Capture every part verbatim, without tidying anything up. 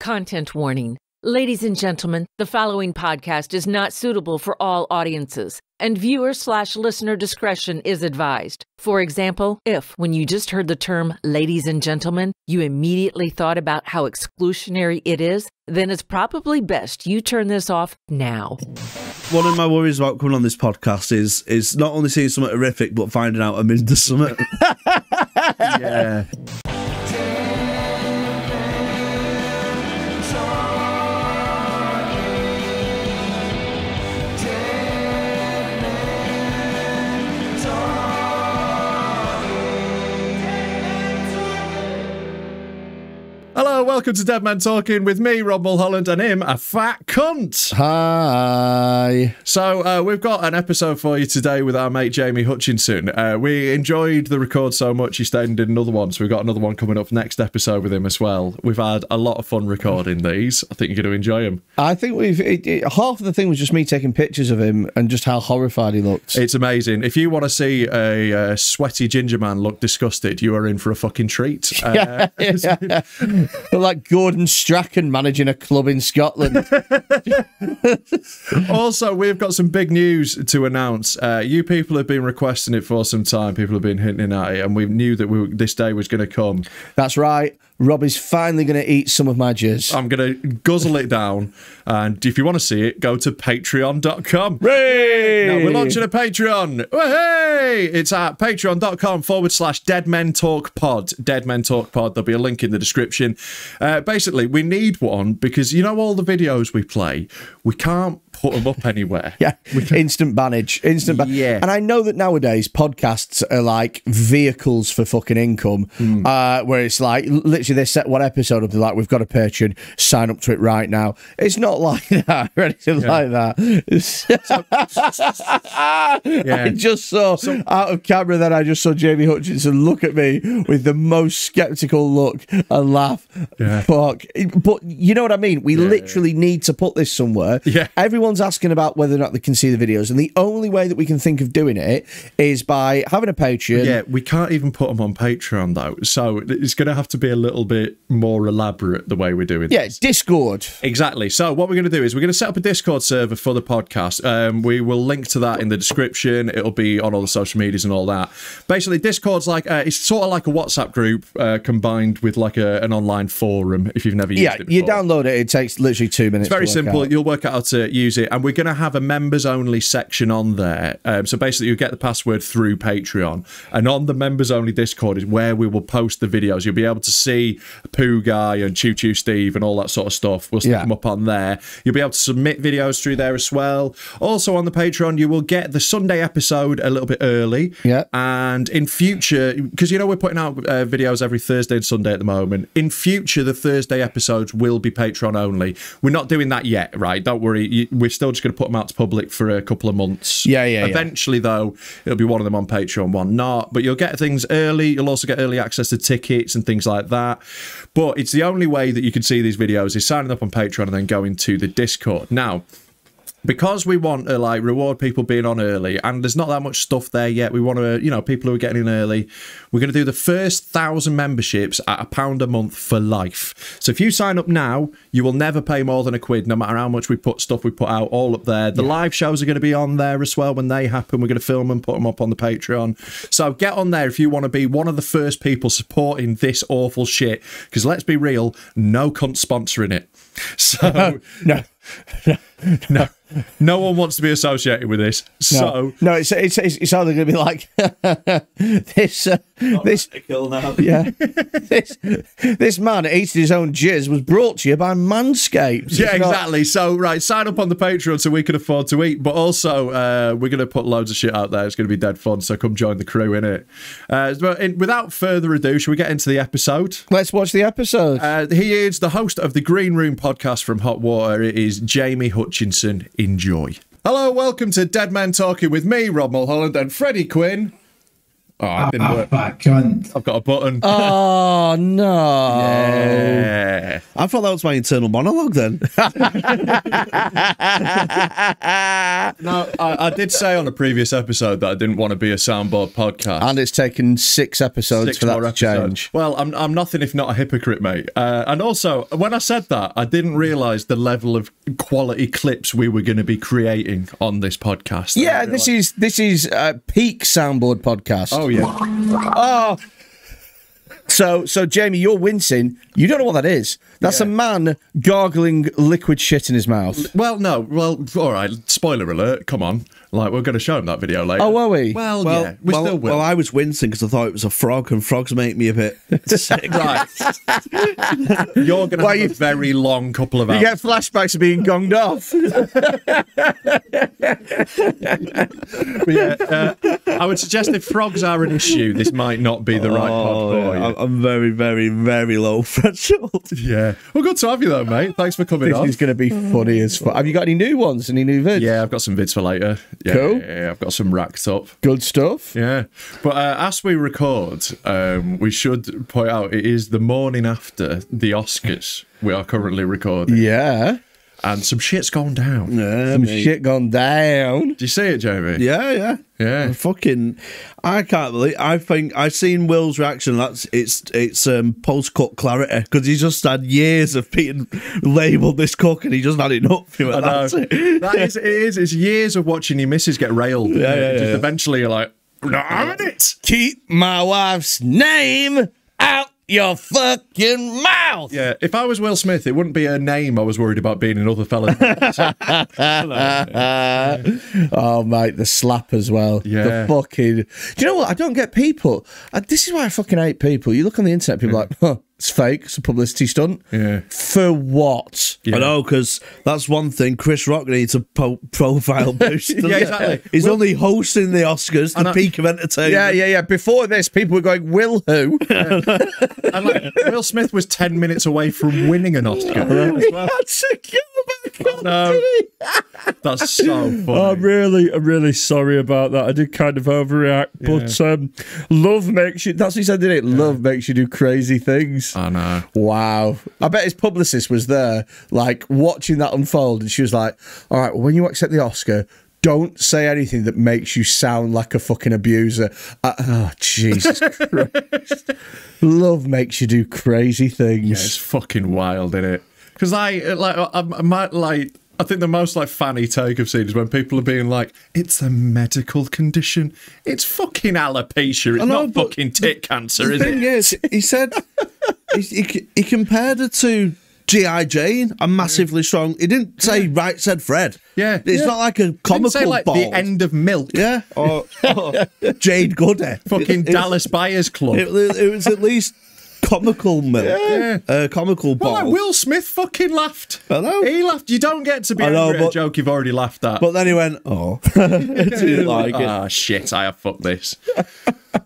Content warning. Ladies and gentlemen, the following podcast is not suitable for all audiences, and viewer slash listener discretion is advised. For example, if, when you just heard the term ladies and gentlemen, you immediately thought about how exclusionary it is, then it's probably best you turn this off now. One of my worries about coming on this podcast is is not only seeing something horrific, but finding out I'm into something. Yeah. Hello, welcome to Dead Men Talking with me, Rob Mulholland, and him, a fat cunt. Hi. So uh, we've got an episode for you today with our mate Jamie Hutchinson. Uh, we enjoyed the record so much he stayed and did another one, so we've got another one coming up next episode with him as well. We've had a lot of fun recording these. I think you're going to enjoy them. I think we've it, it, half of the thing was just me taking pictures of him and just how horrified he looked. It's amazing. If you want to see a, a sweaty ginger man look disgusted, you are in for a fucking treat. Uh, yeah. Like Gordon Strachan managing a club in Scotland. Also, we've got some big news to announce. Uh, you people have been requesting it for some time. People have been hinting at it, and we knew that we, this day was going to come. That's right. Rob is finally going to eat some of my jizz. I'm going to guzzle it down. And if you want to see it, go to patreon dot com. Hey! Now, we're launching a Patreon. Hey! It's at patreon dot com forward slash Dead Men Talk Pod. Dead Men Talk Pod. There'll be a link in the description. Uh, basically, we need one because, you know, all the videos we play, we can't put them up anywhere. Yeah, instant bannage. Instant bannage. Yeah. And I know that nowadays podcasts are like vehicles for fucking income, mm. uh, where it's like, literally they set one episode up, they're like, we've got a Patreon, sign up to it right now. It's not like that or anything yeah. like that. yeah. I just saw, so, out of camera then, I just saw Jamie Hutchinson look at me with the most sceptical look and laugh. Yeah. Fuck. But you know what I mean? We yeah, literally yeah. need to put this somewhere. Yeah. Everyone Everyone's asking about whether or not they can see the videos, and the only way that we can think of doing it is by having a Patreon. Yeah, we can't even put them on Patreon, though, so it's going to have to be a little bit more elaborate the way we're doing yeah, this. Yeah, Discord. Exactly. So what we're going to do is we're going to set up a Discord server for the podcast. Um, we will link to that in the description. It'll be on all the social medias and all that. Basically, Discord's like, uh, it's sort of like a WhatsApp group uh, combined with like a, an online forum, if you've never used yeah, it before. Yeah, you download it. It takes literally two minutes. It's very simple. Out. You'll work out how to use it, and we're going to have a members only section on there, um, so basically you'll get the password through Patreon, and on the members only Discord is where we will post the videos. You'll be able to see Pooh Guy and Choo Choo Steve and all that sort of stuff. We'll stick yeah. them up on there. You'll be able to submit videos through there as well. Also on the Patreon you will get the Sunday episode a little bit early, yeah and in future, because you know we're putting out uh, videos every Thursday and Sunday at the moment, in future the Thursday episodes will be Patreon only. We're not doing that yet, right? Don't worry, you, we're still just going to put them out to public for a couple of months. Yeah, yeah, Eventually, yeah. though, it'll be one of them on Patreon, one not. But you'll get things early. You'll also get early access to tickets and things like that. But it's the only way that you can see these videos is signing up on Patreon and then going to the Discord. Now, because we want to like reward people being on early, and there's not that much stuff there yet, we want to, you know, people who are getting in early, we're going to do the first thousand memberships at a pound a month for life. So if you sign up now, you will never pay more than a quid, no matter how much we put stuff we put out all up there. The yeah. live shows are going to be on there as well when they happen. We're going to film and put them up on the Patreon. So get on there if you want to be one of the first people supporting this awful shit, because let's be real, no cunt sponsoring it. So no, no, no, no one wants to be associated with this. So no, no it's it's it's either going to be like this, uh, this now. yeah, this this man eating his own jizz was brought to you by Manscaped. Yeah, exactly. Not... So right, sign up on the Patreon so we can afford to eat, but also uh, we're going to put loads of shit out there. It's going to be dead fun. So come join the crew in it. Uh, but in, without further ado, shall we get into the episode? Let's watch the episode. Uh, he is the host of the Green Room Podcast from Hot Water. It is Jamie Hutchinson. Enjoy. Hello, welcome to Dead Man Talking with me, Rob Mulholland, and Freddy Quinn. Oh, I didn't work. I've got a button. Oh no! Yeah. I thought that was my internal monologue then. No, I, I did say on a previous episode that I didn't want to be a soundboard podcast. And it's taken six episodes six for that episodes. to change. Well, I'm, I'm nothing if not a hypocrite, mate. Uh, and also, when I said that, I didn't realise the level of quality clips we were going to be creating on this podcast. Yeah, this is, this is a peak soundboard podcast. Oh, yeah. Oh, So, so Jamie, you're wincing. You don't know what that is. That's yeah. a man gargling liquid shit in his mouth. Well, no. Well, all right. Spoiler alert. Come on. Like, we're going to show him that video later. Oh, were we? Well, well yeah. We well, still will. Well, I was wincing because I thought it was a frog, and frogs make me a bit sick. Right. You're going to well, have you, a very long couple of hours. You get flashbacks of being gonged off. yeah, uh, I would suggest if frogs are an issue, this might not be the right oh, pod for yeah. you. I'm very, very, very low threshold. Yeah. Well, good to have you, though, mate. Thanks for coming on. This is going to be funny as fuck. Have you got any new ones? Any new vids? Yeah, I've got some vids for later. Yeah, cool. Yeah, yeah, I've got some racked up. Good stuff. Yeah. But uh, as we record, um, we should point out it is the morning after the Oscars we are currently recording. Yeah. And some shit's gone down. Yeah, some mate. shit gone down. Did you see it, Jamie? Yeah, yeah. Yeah. I'm fucking, I can't believe, I think, I've seen Will's reaction, that's, it's, it's um, post-cook clarity, because he's just had years of being labelled this cook, and he just had enough. He went, that's it. That is, it is, it's years of watching your missus get railed. Yeah, yeah, just yeah. Eventually you're like, I'm not having it. Keep my wife's name out your fucking mouth. Yeah, if I was Will Smith, it wouldn't be her name I was worried about being in other fellas. Oh, mate, the slap as well. Yeah. The fucking... Do you know what? I don't get people. I, this is why I fucking hate people. You look on the internet, people yeah. are like, huh, it's fake, it's a publicity stunt. Yeah. For what? Yeah. I know, because that's one thing Chris Rock needs a po profile boost. Yeah, exactly. He's Will... only hosting the Oscars, the I... peak of entertainment. Yeah, yeah, yeah. Before this, people were going, Will who? Yeah. And like, Will Smith was ten minutes away from winning an Oscar. Well. He had to go back on, no. That's so funny. Oh, I'm really, I'm really sorry about that. I did kind of overreact, yeah. but um, love makes you, that's what he said, didn't it? Yeah. Love makes you do crazy things. I know. Wow. I bet his publicist was there, like, watching that unfold, and she was like, all right, well, when you accept the Oscar, don't say anything that makes you sound like a fucking abuser. Uh, oh, Jesus Christ. Love makes you do crazy things. Yeah, it's fucking wild, isn't it? Because I, like, I, I might, like... I think the most like fanny take I've seen is when people are being like, "It's a medical condition. It's fucking alopecia. It's know, not fucking tit the, cancer, the is thing it?" Is, he said he, he, he compared it to G I Jane, a massively strong. He didn't say yeah. right said Fred. Yeah, it's yeah. not like a comical didn't say, like, bald. The end of Milk. Yeah, or, or Jade Goody. Fucking it, it Dallas was, Buyers Club. It, it was at least. Comical Milk. Yeah. Uh, comical ball. Well, like Will Smith fucking laughed. Hello? He laughed. You don't get to be know, angry but, at a joke you've already laughed at. But then he went, oh. Didn't like it. Ah, shit, I have fucked this.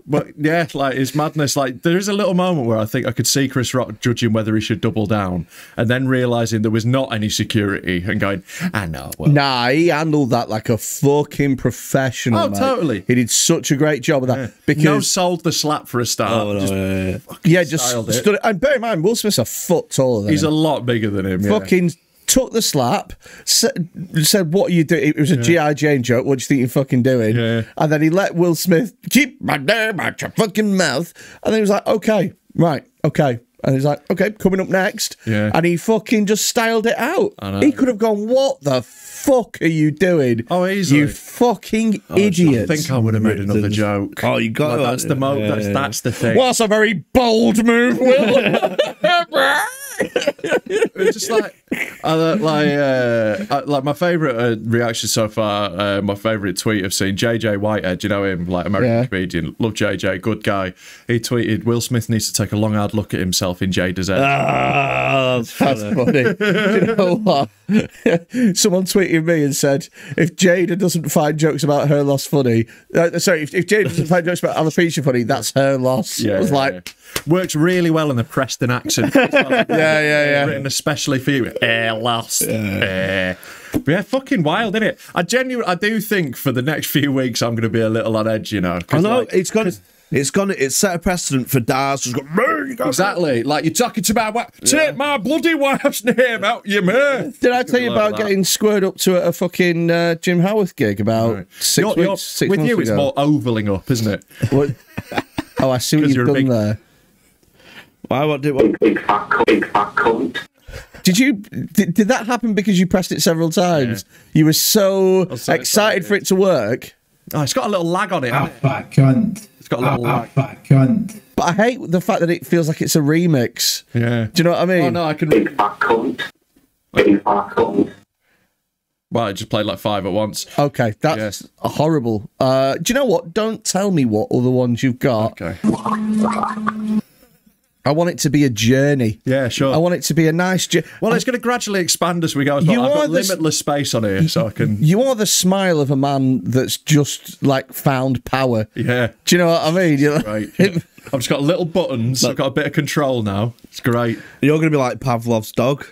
But yeah, like, it's madness. Like, there is a little moment where I think I could see Chris Rock judging whether he should double down and then realising there was not any security and going, I know. Well. Nah, he handled that like a fucking professional. Oh, mate. Totally. He did such a great job of that. Yeah. Because no sold the slap for a start. Oh, no, just yeah, yeah. just stood it. And bear in mind, Will Smith's a foot taller than He's him. He's a lot bigger than him. Fucking... Yeah. Took the slap, said, said what are you doing? It was a yeah. G I Jane joke, what do you think you're fucking doing? Yeah. And then he let Will Smith keep my name out your fucking mouth. And then he was like, okay, right, okay. And he's like, okay, coming up next. Yeah. And he fucking just styled it out. He could have gone, what the fuck are you doing? Oh, easily. You fucking oh, idiot. I think I would have made another joke. Oh, you got like, that. That's the mo yeah. that's, that's the thing. Well, that's a very bold move, Will. It's just like, uh, like, uh, uh, like my favourite uh, reaction so far, uh, my favourite tweet I've seen, J J Whitehead, you know him, like American yeah. comedian, love J J, good guy. He tweeted, Will Smith needs to take a long, hard look at himself in Jada's head. Ah, that's funny. You know what? Someone tweeted me and said, if Jada doesn't find jokes about her loss funny, uh, sorry, if, if Jada doesn't find jokes about alopecia funny, that's her loss. Yeah, I was yeah, like... Yeah. Works really well in the Preston accent. Like, yeah, yeah, yeah. Written especially for you. Eh, last. Eh. But yeah, fucking wild, isn't it? I genuinely, I do think for the next few weeks I'm going to be a little on edge, you know. I know, like, it's got... It's gone. It's set a precedent for Daz. Exactly. Like, you're talking to my wife. Yeah. Take my bloody wife's name out your mouth. Did I tell you about getting that. squared up to a, a fucking uh, Jim Howarth gig about right. six you're, weeks? You're, six with months you, ago. It's more ovaling up, isn't it? What? Oh, I see what you've done big... there. Why? What did? What? Big fat cunt. Big fat cunt. Did you? Did, did that happen because you pressed it several times? Yeah. You were so, so excited, excited for it to work. Oh, it's got a little lag on it. Fat fat cunt. It's got a little lag. Fat cunt. But I hate the fact that it feels like it's a remix. Yeah. Do you know what I mean? Oh no, I can. Big fat cunt. Big fat cunt. Well, I just played like five at once. Okay, that's yes. horrible. Uh, do you know what? Don't tell me what other ones you've got. Okay. I want it to be a journey. Yeah, sure. I want it to be a nice journey. Well, I, it's going to gradually expand as we go. As well. I've got the, limitless space on here, so I can... You are the smile of a man that's just, like, found power. Yeah. Do you know what I mean? You know? Right. Yeah. I've just got little buttons. Look. I've got a bit of control now. It's great. You're going to be like Pavlov's dog.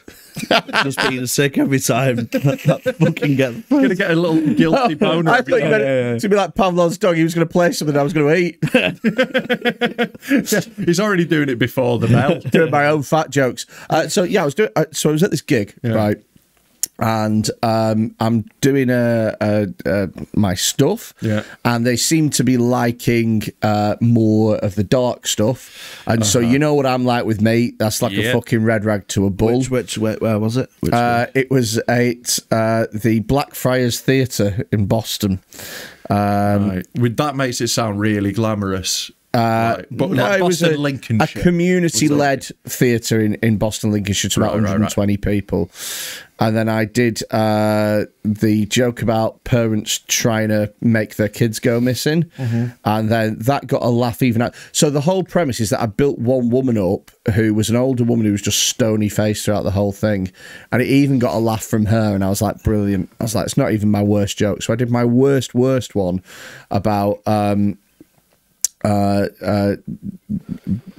Just being sick every time. That, that fucking get... I'm going to get a little guilty boner. I thought you meant yeah, yeah. to be like Pavlov's dog. He was going to play something I was going to eat. Yeah, he's already doing it before the bell. Doing my own fat jokes. Uh, so, yeah, I was doing... Uh, so I was at this gig, yeah. right? And um, I'm doing a, a, a, my stuff, yeah. and they seem to be liking uh, more of the dark stuff. And uh-huh. so you know what I'm like with me? That's like yeah. a fucking red rag to a bull. Which, which where, where was it? Which uh, it was at uh, the Blackfriars Theatre in Boston. Um, right. With that makes it sound really glamorous. Uh, right. But no, like it was a, a community-led theatre in, in Boston, Lincolnshire, to about right, one hundred twenty right, right. people. And then I did uh, the joke about parents trying to make their kids go missing. Mm-hmm. And then that got a laugh even out. So the whole premise is that I built one woman up who was an older woman who was just stony-faced throughout the whole thing. And it even got a laugh from her. And I was like, brilliant. I was like, it's not even my worst joke. So I did my worst, worst one about... Um, Uh, uh,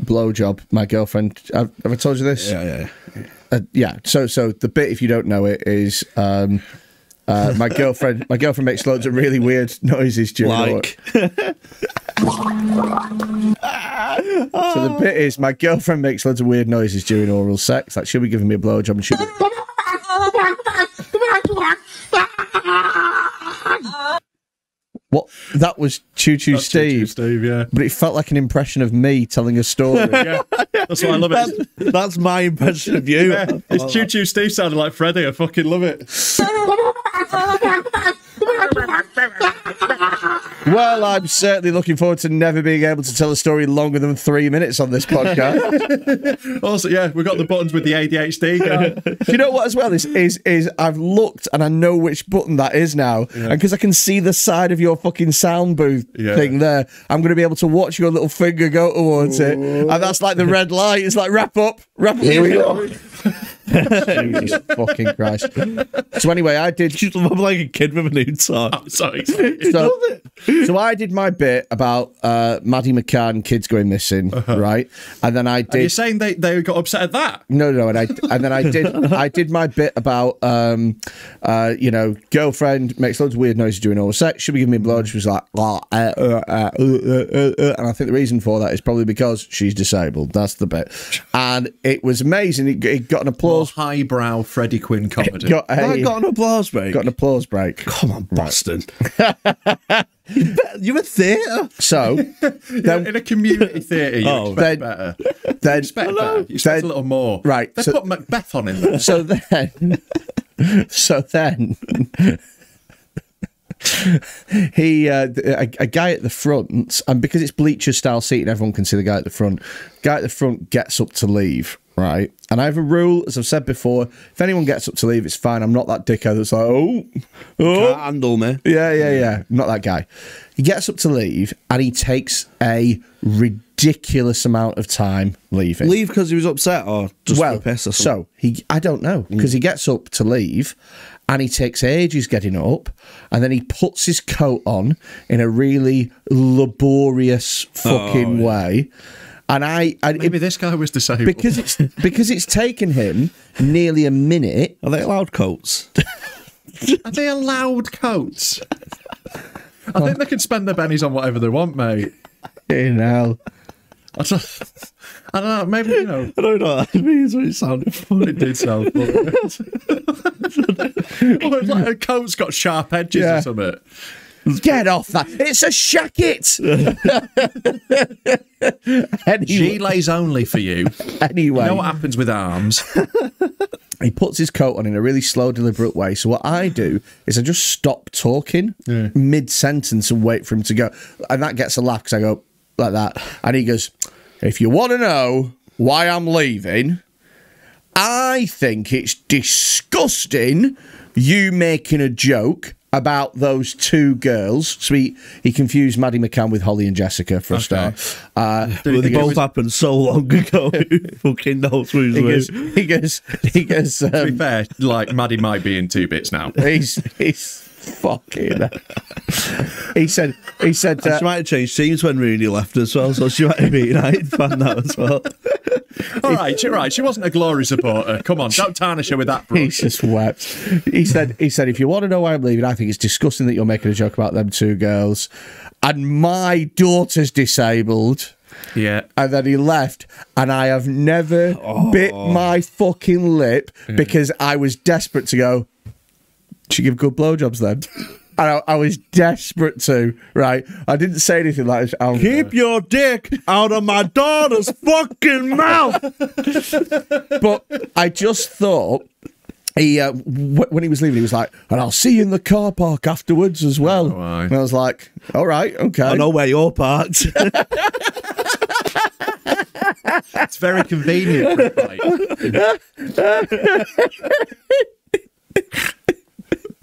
blowjob. My girlfriend. Have, have I told you this? Yeah, yeah, yeah. Uh, yeah. So, so the bit, if you don't know it, is um, uh, my girlfriend. My girlfriend makes loads of really weird noises during like. Work. So the bit is my girlfriend makes loads of weird noises during oral sex. Like she'll be giving me a blowjob and she'll be... What? That was Choo Choo That's Steve. Choo Choo Steve, yeah. But it felt like an impression of me telling a story. Yeah. That's why I love it. That's, that's my impression of you. Yeah. It's oh, Choo Choo Steve sounded like Freddy. I fucking love it. Well, I'm certainly looking forward to never being able to tell a story longer than three minutes on this podcast. Also, yeah, we've got the buttons with the A D H D going. Do you know what as well is, is, is I've looked and I know which button that is now. Yeah. And because I can see the side of your fucking sound booth yeah. thing there, I'm going to be able to watch your little finger go towards Ooh. it. And that's like the red light. It's like, wrap up, wrap up. Here we go. Jesus fucking Christ. So anyway, I did... You look like a kid with a new tie. I'm sorry. So, so I did my bit about uh, Maddie McCann, kids going missing, uh-huh. right? And then I did... Are you saying they, they got upset at that? No, no, and I and then I did I did my bit about, um, uh, you know, girlfriend makes loads of weird noises during oral sex. Should we give me a blow? She was like, oh, uh, uh, uh, uh, uh, uh, and I think the reason for that is probably because she's disabled. That's the bit. And it was amazing. It, it got an applause. Highbrow Freddy Quinn comedy. Got, a, I got an applause break. Got an applause break. Come on, Boston. Right. You're a theatre. So, then, in a community theatre, you oh, expect then, better. Then, you expect hello. better. You expect then, a little more. Right. They so, put Macbeth on in there. So then, so then, he, uh, a, a guy at the front, and because it's bleacher style seating, everyone can see the guy at the front. Guy at the front gets up to leave. Right, and I have a rule, as I've said before, if anyone gets up to leave, it's fine. I'm not that dickhead that's like, oh, oh. Can't handle me. Yeah, yeah, yeah. I'm not that guy. He gets up to leave, and he takes a ridiculous amount of time leaving. Leave because he was upset or just well, piss or something? So, he, I don't know, because mm. he gets up to leave, and he takes ages getting up, and then he puts his coat on in a really laborious fucking oh, way. Yeah. And I, I maybe it, this guy was disabled because it's because it's taken him nearly a minute. Are they allowed coats? Are they allowed coats? I think they can spend their bennies on whatever they want, mate. Fucking hell. I don't, I don't know, maybe, you know. I don't know what that means, but it sounded funny. It did sound funny. Or it's like a coat's got sharp edges yeah. or something. Get off that. It's a shacket. Anyway. Gilets only for you. Anyway. You know what happens with arms? He puts his coat on in a really slow, deliberate way. So what I do is I just stop talking yeah. mid-sentence and wait for him to go. And that gets a laugh because I go like that. And he goes, if you want to know why I'm leaving, I think it's disgusting you making a joke about those two girls. So he, he confused Maddie McCann with Holly and Jessica for a okay. start. Uh, well, they both was... happened so long ago. Fucking knows who's who. He goes, he goes, um, to be fair, like, Maddie might be in two bits now. He's, he's fucking... he said, he said... Uh, she might have changed teams when Rooney left as well, so she might have been United fan now as well. All right, you're right. She wasn't a Glory supporter. Come on, don't tarnish her with that brush. He just wept. He said, he said, if you want to know why I'm leaving, I think it's disgusting that you're making a joke about them two girls. And my daughter's disabled. Yeah. And then he left, and I have never oh. bit my fucking lip yeah. because I was desperate to go, she give good blowjobs then. And I, I was desperate to, right? I didn't say anything like this. I'll Keep know. your dick out of my daughter's fucking mouth. But I just thought, he uh, w when he was leaving, he was like, and I'll see you in the car park afterwards as well. Oh, right. And I was like, all right, okay. I know where you're parked. It's very convenient.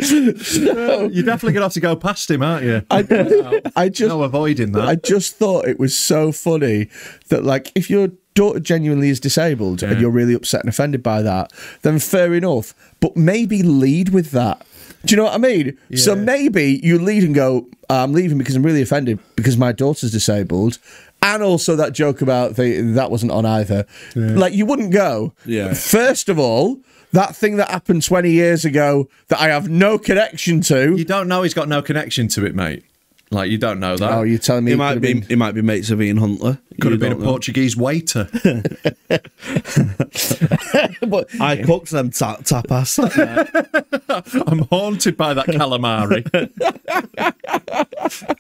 So, you're definitely gonna have to go past him, aren't you? I, no, I just no avoiding that. I just thought it was so funny that, like, if your daughter genuinely is disabled yeah. and you're really upset and offended by that, then fair enough. But maybe lead with that. Do you know what I mean? Yeah. So maybe you lead and go, I'm leaving because I'm really offended because my daughter's disabled. And also that joke about the, that wasn't on either. Yeah. Like, you wouldn't go. Yeah. First of all, that thing that happened twenty years ago that I have no connection to. You don't know he's got no connection to it, mate. Like, you don't know that. Oh, you're telling me... It might be, been... it might be mates of Ian Huntley. Could you have been a know. Portuguese waiter. But I cooked them ta tapas. Yeah. I'm haunted by that calamari.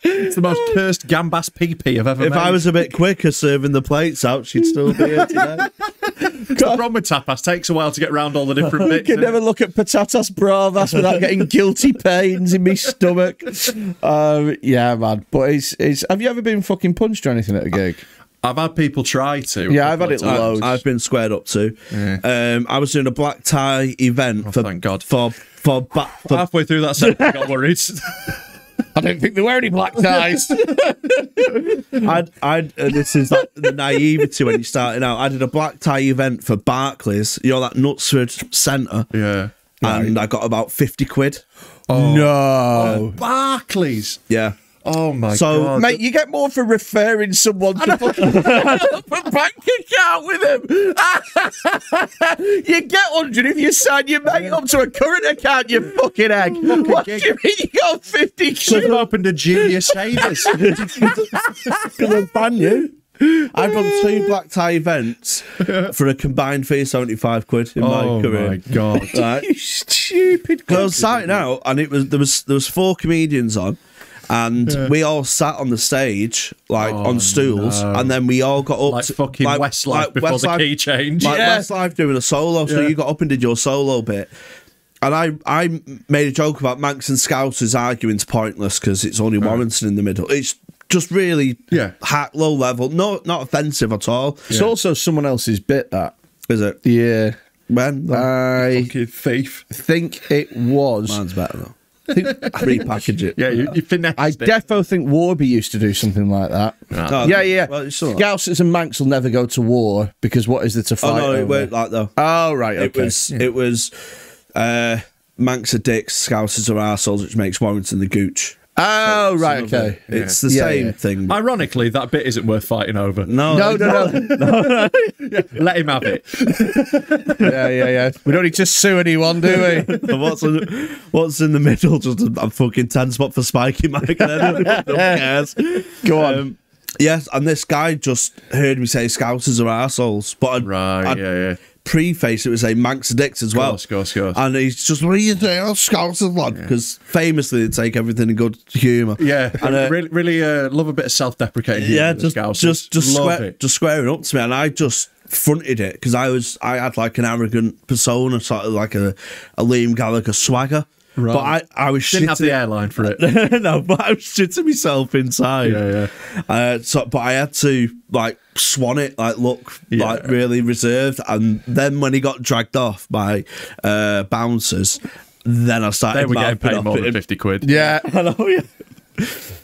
It's the most cursed gambas pee-pee I've ever if made. If I was a bit quicker serving the plates out, she'd still be here today. The problem with tapas takes a while to get round all the different bits. You can never look at patatas bravas without getting guilty pains in my stomach. Um, yeah. Yeah, man. But it's, it's, have you ever been fucking punched or anything at a gig? I've had people try to. Yeah, I've had it loads. I've, I've been squared up to. Yeah. Um, I was doing a black tie event. Oh, for, thank God. For, for, for, for halfway through that set, I got worried. I don't think there were any black ties. I'd, I'd, uh, this is like the naivety when you're starting out. I did a black tie event for Barclays. You know, that Knutsford centre. Yeah. And right. I got about fifty quid. Oh, no. Oh, Barclays. Yeah. Oh, my so, God. Mate, you get more for referring someone to fucking bank account with him. You get one hundred if you sign your mate up to a current account, you fucking egg. Look, what do you mean you got fifty quid? Someone opened a Genius Savers. Gonna ban you. I've done two black tie events for a combined fee of seventy-five quid in oh my career. Oh my God! Right. You stupid. I was starting out, and it was there was there was four comedians on, and yeah. we all sat on the stage like oh on stools, no. and then we all got up like to, fucking like, Westlife like before Westlife, the key change. Like yeah. Westlife doing a solo, so yeah. you got up and did your solo bit. And I, I made a joke about Manx and Scousers arguing's pointless because it's only right. Warrington in the middle. It's just really yeah. hack, low level. No, not offensive at all. It's yeah. also someone else's bit, that. Is it? Yeah. When? I fucking thief. think it was... Mine's better, though. I think repackage it. Yeah, you, you finessed I it. defo think Warby used to do something like that. No. Yeah, yeah. Well, Scousers and Manx will never go to war because what is there to fight? Oh, no, it weren't like, though. Oh, right, okay. It was... Yeah. It was uh, Manx are dicks, Scousers are arseholes, which makes Warrington the gooch. Oh, so, right, okay. It. It's yeah. the yeah, same yeah. thing. Ironically, that bit isn't worth fighting over. No, no, no. no. no, no. Yeah. Let him have it. Yeah, yeah, yeah. We don't need to sue anyone, do we? what's, in, what's in the middle? Just a, a fucking tan spot for spiking Mike. Who cares? Go on. Um, Yes, and this guy just heard me say Scousers are arseholes. But I'd, right, I'd yeah, yeah. preface it with saying Manx dicks as well. Of course, of course. And he's just, what do you think? Oh, Scousers, lad. Because yeah. famously, they take everything in good humour. Yeah, and uh, really, really uh, love a bit of self-deprecating humour. Yeah, just, just, just, square, just squaring up to me. And I just fronted it because I was, I had like an arrogant persona, sort of like a, a Liam Gallagher swagger. Right. But I, I was Didn't shitting. have the airline for it. No, but I was shitting myself inside. Yeah, yeah. Uh, so, but I had to like swan it, like look yeah. like really reserved. And then when he got dragged off by uh, bouncers, then I started. They were getting paid more than fifty quid. Yeah, I know. Yeah,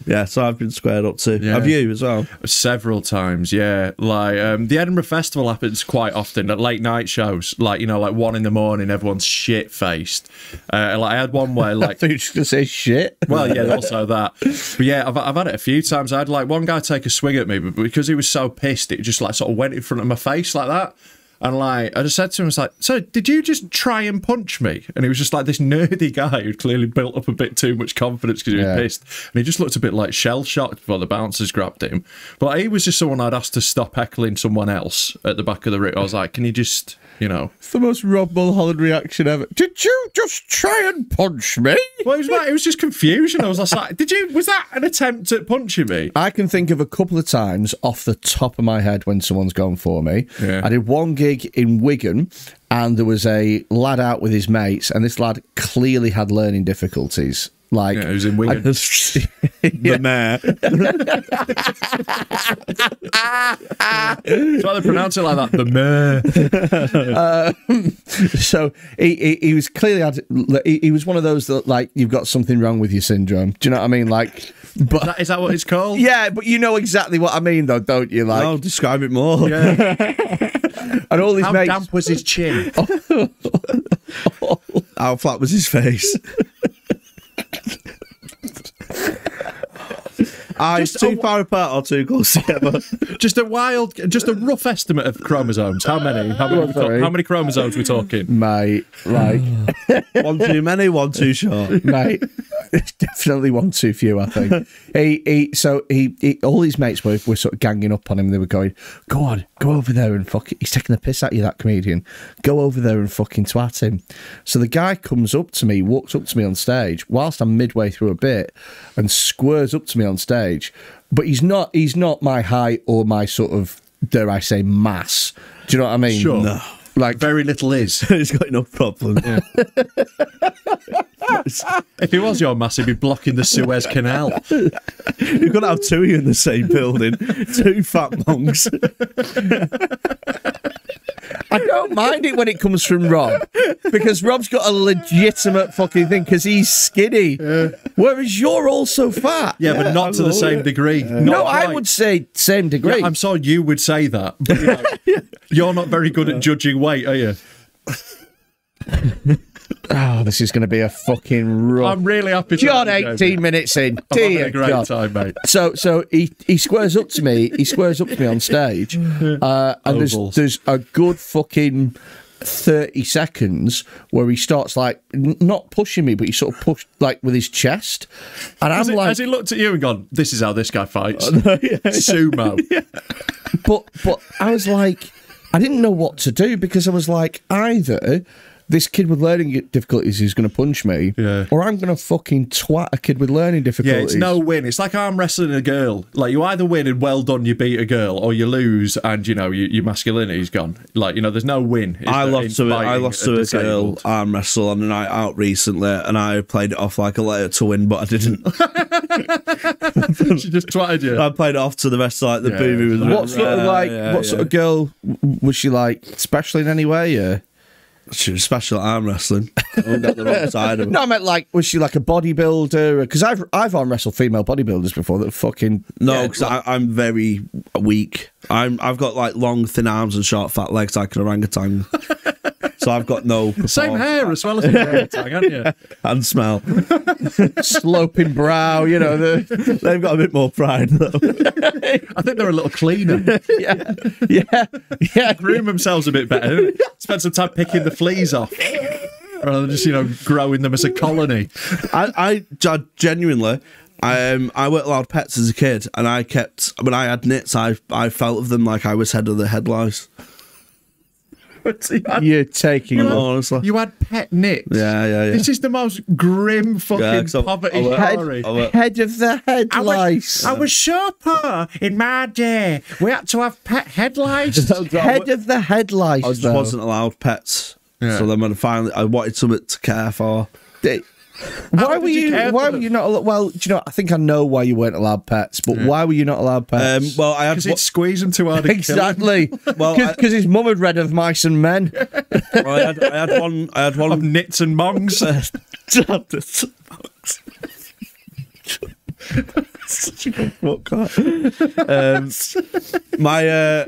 yeah. So I've been squared up too. Yeah. Have you as well? Several times. Yeah, like um, the Edinburgh Festival happens quite often at late night shows. Like you know, like one in the morning, everyone's shit faced. Uh, like I had one where like I just gonna say shit. Well, yeah, also that. But yeah, I've I've had it a few times. I had like one guy take a swing at me, but because he was so pissed, it just like sort of went in front of my face like that. And like I just said to him, I was like, so did you just try and punch me? And he was just like this nerdy guy who'd clearly built up a bit too much confidence because he was yeah. pissed. And he just looked a bit like shell-shocked before the bouncers grabbed him. But like, he was just someone I'd asked to stop heckling someone else at the back of the room. I was like, can you just, you know. It's the most Rob Mulholland reaction ever. Did you just try and punch me? Well, it was, like, it was just confusion. I was just like, did you, was that an attempt at punching me? I can think of a couple of times off the top of my head when someone's gone for me. Yeah. I did one game in Wigan, and there was a lad out with his mates, and this lad clearly had learning difficulties. Like, yeah, he was in Wigan. Just, the mayor. That's why they pronounce it like that. The mayor. Uh, so he, he, he was clearly had. He, he was one of those that like you've got something wrong with your syndrome. Do you know what I mean? Like. But is that, is that what it's called? Yeah, but you know exactly what I mean, though, don't you? Like, I'll describe it more. Yeah. And all his How mates... damp was his chin? How flat was his face? Eyes just too far apart or too close together. Just a wild, just a rough estimate of chromosomes. How many? How many? Oh, how many chromosomes we talking, mate? Like one too many, one too short, mate. It's definitely one too few. I think he, he so he, he all his mates were were sort of ganging up on him. They were going, go on, go over there and fuck it. He's taking the piss out of you, that comedian. Go over there and fucking twat him. So the guy comes up to me, walks up to me on stage whilst I'm midway through a bit, and squares up to me on stage. But he's not he's not my height or my sort of, dare I say, mass. Do you know what I mean? Sure. No. Like very little is. He's got enough problem. Yeah. If he was your mass, he'd be blocking the Suez Canal. You've got to have two of you in the same building. Two fat monks. I don't mind it when it comes from Rob, because Rob's got a legitimate fucking thing because he's skinny, yeah. whereas you're also fat. Yeah, yeah but not I to the same it. degree. Yeah. No, quite. I would say same degree. Yeah, I'm sorry you would say that. But, you know, yeah. You're not very good at judging weight, are you? Oh, this is going to be a fucking rough. I'm really happy. John, eighteen minutes in. I'm having a great time, mate. So, so he he squares up to me. He squares up to me on stage, uh, and there's there's a good fucking thirty seconds where he starts like not pushing me, but he sort of pushed like with his chest, and I'm like, has he looked at you and gone, "This is how this guy fights, sumo." Yeah. But but I was like, I didn't know what to do because I was like, either this kid with learning difficulties is going to punch me, yeah. or I'm going to fucking twat a kid with learning difficulties. Yeah, it's no win. It's like arm wrestling a girl. Like, you either win and well done, you beat a girl, or you lose and, you know, you, your masculinity's gone. Like, you know, there's no win. I lost to, I lost to a girl arm wrestle on a night out recently, and I played it off like a letter to win, but I didn't. She just twatted you. I played it off to the rest of, like, the yeah, booby. What, right. sort, of, like, yeah, what yeah. sort of girl was she, like, special in any way, yeah? She was special at arm wrestling. I got the wrong side of it. No, I meant like, was she like a bodybuilder? Because I've I've arm wrestled female bodybuilders before that fucking no. Because yeah, like, I'm very weak. I'm I've got like long thin arms and short fat legs like an orangutan. So I've got no proportion. Same hair as well as an orangutan, haven't you? And smell, sloping brow. You know, they've got a bit more pride though. I think they're a little cleaner. Yeah, yeah, yeah. Groom themselves a bit better. Spend some time picking the fleas off rather than just, you know, growing them as a colony. I, I genuinely Um, I weren't allowed pets as a kid, and I kept when I had nits, I I felt of them like I was head of the headlice. You had, You're taking you it, had, honestly. You had pet nits. Yeah, yeah, yeah. This is the most grim fucking yeah, poverty story. Head, head of the headlice. I was, I was so poor in my day. We had to have pet headlice. Head of the headlice. I just though. wasn't allowed pets. Yeah. So then when I finally, I wanted something to care for. They, Why were you? you why were you not? Well, do you know? I think I know why you weren't allowed pets. But yeah. why were you not allowed pets? Um, well, I had to squeeze them too hard. Exactly. Well, because his mum had read Of Mice and Men. Well, I, had, I had one. I had one of nits and mongs. Such a good fuck. Um, my, uh,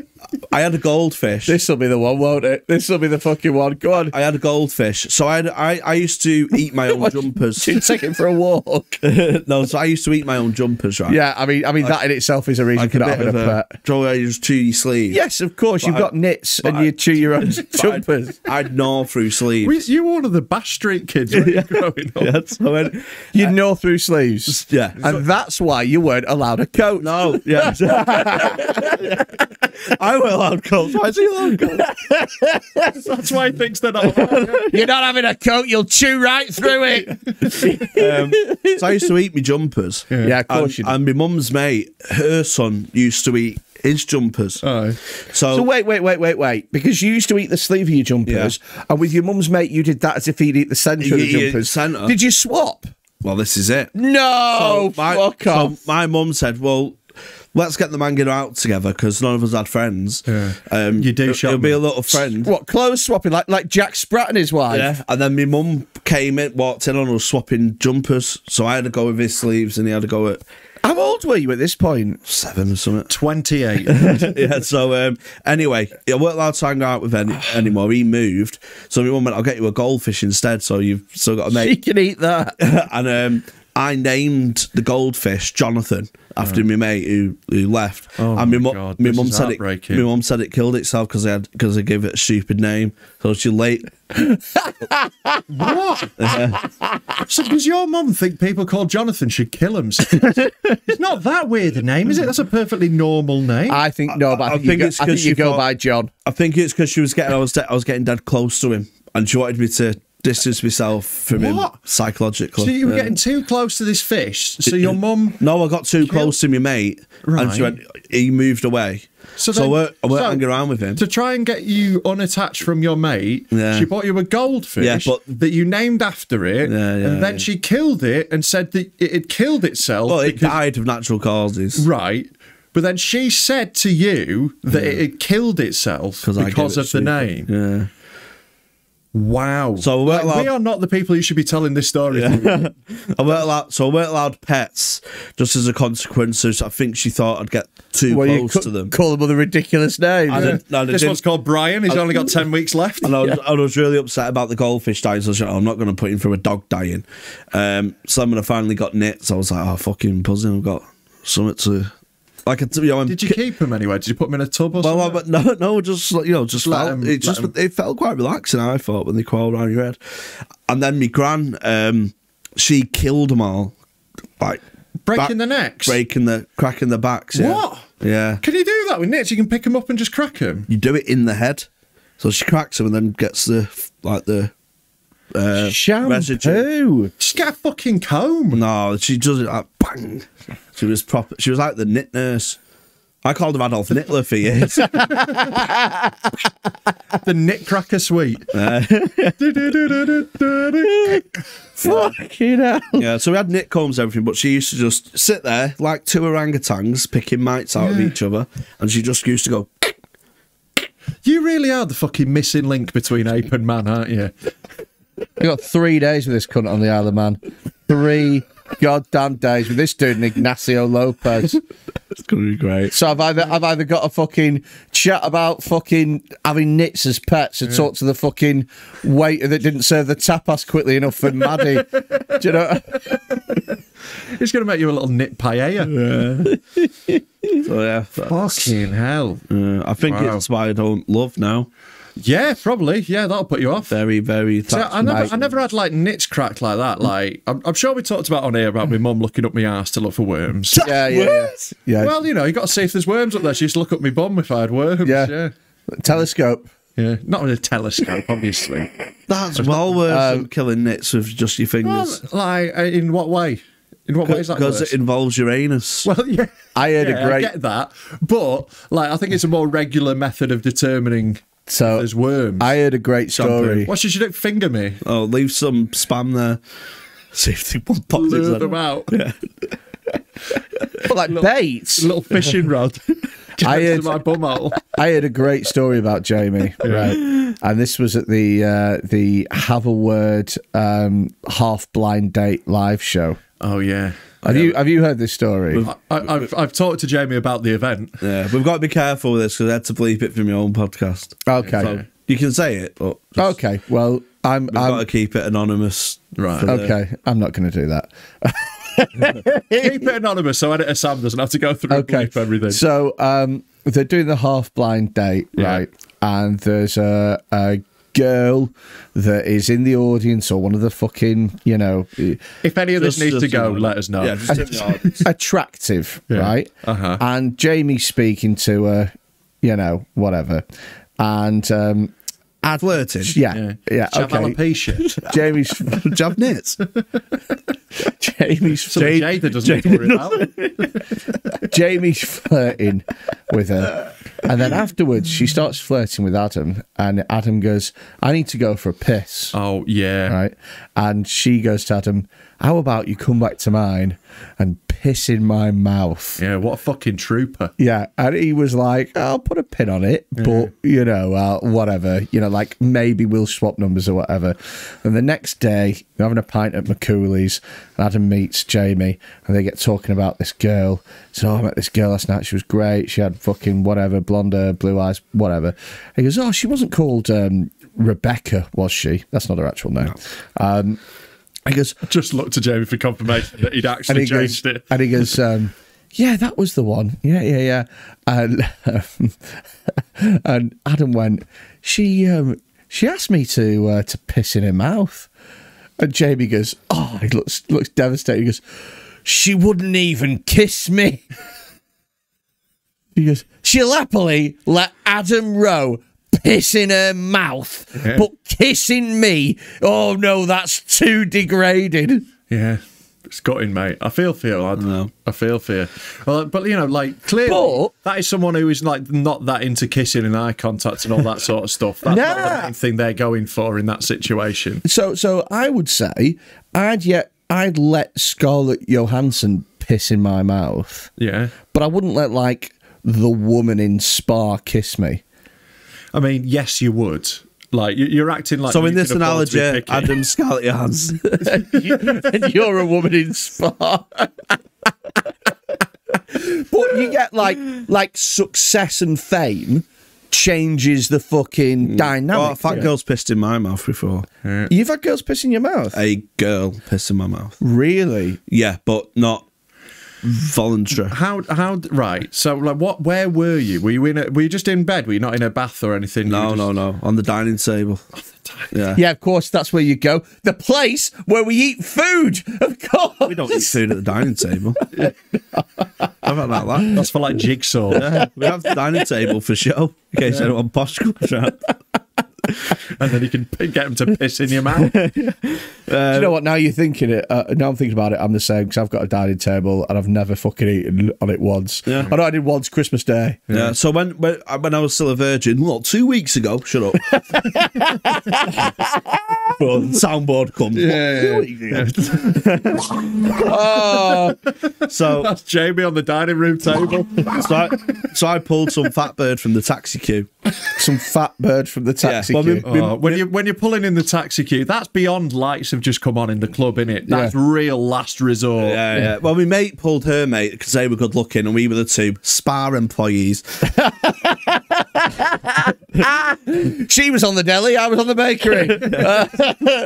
I had a goldfish. This will be the one, won't it? This will be the fucking one. Go on. I had a goldfish, so I had, I, I used to eat my own jumpers. You take it for a walk. No, so I used to eat my own jumpers, right? Yeah, I mean, I mean like, that in itself is a reason like for not having a, a pet. Joey, I just chew your sleeves. Yes, of course. But you've I, got nits, and I, you chew your own jumpers. I'd, I'd gnaw through sleeves. You were one of the Bash Street kids when yeah. you were growing up. Yeah, so I mean, you'd gnaw through sleeves. Yeah, and so, that. That's why you weren't allowed a coat. No, yeah. I weren't allowed coats. Why is he allowed coats? That's why he thinks they're not allowed. You're not having a coat, you'll chew right through it. um, so I used to eat my jumpers. Yeah, yeah of course and, you did. And my mum's mate, her son, used to eat his jumpers. Oh. So, so wait, wait, wait, wait, wait. Because you used to eat the sleeve of your jumpers, yeah. and with your mum's mate, you did that as if he'd eat the centre he, of the jumpers. Centre. Did you swap? Well, this is it. No, so my, fuck off. So my mum said, well, let's get them hanging out together because none of us had friends. Yeah. Um, you do, It'll be a little friend. What, clothes swapping? Like like Jack Sprat and his wife? Yeah, and then my mum came in, walked in on us swapping jumpers. So I had to go with his sleeves and he had to go at... How old were you at this point? Seven or something. twenty-eight. Yeah, so um, anyway, I weren't allowed to hang out with any anymore. He moved. So my mum went, I'll get you a goldfish instead, so you've still got a mate. She can eat that. And um, I named the goldfish Jonathan after oh. my mate who, who left. Oh, and my, my, God, my, mum said it, my mum said it killed itself because I, I gave it a stupid name. So she late. What? Uh, so does your mum think people called Jonathan should kill him? It's not that weird a name, is it? That's a perfectly normal name. I think no, but I, I, I think, think it's because you go by John. I think it's because she was getting. I was. I was getting dead close to him, and she wanted me to distance myself from what? him psychologically. So you were yeah. getting too close to this fish. So your mum? No, I got too killed. close to my mate, right. and she went, he moved away. So, then, so I weren't, I weren't so hanging around with him. To try and get you unattached from your mate, yeah. she bought you a goldfish yeah, but, that you named after it, yeah, yeah, and then yeah. she killed it and said that it had killed itself. Well, it because, died of natural causes. Right. But then she said to you that yeah. it had killed itself because it of the name. Yeah. Wow. So we, like, allowed... we are not the people you should be telling this story yeah. to. I weren't allowed, so I weren't allowed pets just as a consequence. So I think she thought I'd get too well, close you to them. Call them with a ridiculous name. I yeah. didn't, no, this didn't. one's called Brian. He's I, only got ten weeks left. And I, was, yeah. I was really upset about the goldfish dying. So I was like, oh, I'm not going to put him through a dog dying. Um, so then when I finally got nits, I was like, oh, fucking buzzing. I've got something to... Like a, you know, did you keep him anywhere? Did you put him in a tub or well, something? Well, no, no, just you know, just, just felt, him, it just it felt quite relaxing. I thought when they crawled around your head, and then my gran, um, she killed them all, like breaking back, the necks, breaking the cracking the backs. Yeah. What? Yeah. Can you do that with nits? You can pick them up and just crack them. You do it in the head, so she cracks them and then gets the like the. Uh, Shampoo. Residue. She got a fucking comb. No, she does it like bang. She was proper. She was like the knit nurse. I called her Adolf Nittler for years. The knit cracker suite. Uh, Fucking hell. Yeah, so we had knit combs and everything, but she used to just sit there like two orangutans picking mites out yeah. of each other, and she just used to go. You really are the fucking missing link between ape and man, aren't you? We got three days with this cunt on the Isle of Man. Three goddamn days with this dude and Ignacio Lopez. It's going to be great. So I've either, I've either got to fucking chat about fucking having nits as pets and yeah. talk to the fucking waiter that didn't serve the tapas quickly enough for Maddie. Do you know? It's going to make you a little nit paella. Yeah. So yeah. Fucking hell. Uh, I think wow. it's why I don't love now. Yeah, probably. Yeah, that'll put you off. Very, very. I never, I never had like niche crack like that. Like, I'm, I'm sure we talked about on here about my mum looking up my arse to look for worms. Yeah, yeah, worms? Yeah. Well, you know, you got to see if there's worms up there. She used to look up my bum if I had worms. Yeah, yeah. Telescope. Yeah, not with a telescope, obviously. That's well worse um, than killing nits with just your fingers. Well, like, in what way? In what way is that? Because it involves your anus. Well, yeah, I had yeah, a great. I get that, but like, I think it's a more regular method of determining. So there's worms. I heard a great story. What should you do? Finger me. Oh, leave some spam there. See if they want pockets. Lure them out. Yeah. Well, like little, baits. Little fishing rod. I heard my bum out. I heard a great story about Jamie, yeah. Right? And this was at the uh, the Have a Word um, half blind date live show. Oh yeah. Have yeah. you have you heard this story? I, I've I've talked to Jamie about the event. Yeah, we've got to be careful with this because I had to bleep it from your own podcast. Okay, so you can say it. But just, okay, well, I'm. We've I'm, got to keep it anonymous, right? Okay, the... I'm not going to do that. Keep it anonymous so Editor Sam doesn't have to go through okay. and bleep everything. So um, they're doing the half blind date, yeah. right? And there's a. a girl that is in the audience or one of the fucking, you know... If any of this needs to go, let us know. Yeah, just attractive, yeah. right? Uh-huh. And Jamie speaking to her, you know, whatever. And... um flirting. Yeah. Yeah, yeah okay. Alopecia. Jamie's... Jab nits. Jamie's... Something Jada doesn't need to worry about. Jamie's flirting with her. And then afterwards, she starts flirting with Adam, and Adam goes, I need to go for a piss. Oh, yeah. Right? And she goes to Adam, how about you come back to mine and piss in my mouth? Yeah, what a fucking trooper. Yeah, and he was like, I'll put a pin on it, yeah. but, you know, uh, whatever. You know, like, maybe we'll swap numbers or whatever. And the next day, they're having a pint at McCooley's, and Adam meets Jamie, and they get talking about this girl. So, oh, I met this girl last night. She was great. She had fucking whatever, blonde hair, blue eyes, whatever. And he goes, oh, she wasn't called um, Rebecca, was she? That's not her actual name. No. Um, he goes, I just looked to Jamie for confirmation that he'd actually he changed goes, it. And he goes, um, yeah, that was the one. Yeah, yeah, yeah. And, um, and Adam went, she um, she asked me to uh, to piss in her mouth. And Jamie goes, oh, he looks, looks devastated. He goes, she wouldn't even kiss me. He goes, she'll happily let Adam Rowe piss in her mouth, yeah. but kissing me, oh no, that's too degraded. Yeah, it's gutting, mate. I feel for you, lad. No. I feel for you. Well, but, you know, like, clearly, but, that is someone who is, like, not that into kissing and eye contact and all that sort of stuff. That's nah. not the main thing they're going for in that situation. So, so I would say I'd yet, I'd let Scarlett Johansson piss in my mouth. Yeah. But I wouldn't let, like, the woman in Spa kiss me. I mean, yes, you would. Like, you're acting like... So in this analogy, Adam Scarlett Johansson. And you're a woman in Spa. But you get, like, like success and fame changes the fucking dynamic. Oh, fat yeah. girl's pissed in my mouth before. Yeah. You've had girls piss in your mouth? A girl pissed in my mouth. Really? Yeah, but not... voluntary. How? How? Right. So, like, what? Where were you? Were you in? A, were you just in bed? Were you not in a bath or anything? No, just... no, no. On the dining table. On the dining yeah. yeah, of course. That's where you go. The place where we eat food. Of course. We don't eat food at the dining table. How about that, lad? That's for like jigsaw. Yeah. We have the dining table for show in case anyone yeah. posh comes around. And then you can get him to piss in your mouth. um, Do you know what? Now you're thinking it. Uh, now I'm thinking about it. I'm the same because I've got a dining table and I've never fucking eaten on it once. Yeah. I know I did once Christmas Day. Yeah. yeah. So when, when when I was still a virgin, look, two weeks ago. Shut up. Well, soundboard comes. Yeah. Oh, so that's Jamie on the dining room table. So I, so I pulled some fat bird from the taxi queue. Some fat bird from the taxi yeah. queue. Well, we, we, oh, when you when you're pulling in the taxi queue, that's beyond lights have just come on in the club, innit? That's yeah. real last resort. Yeah, yeah. Well, my mate pulled her mate because they were good looking, and we were the two Spa employees. She was on the deli, I was on the bakery. Uh,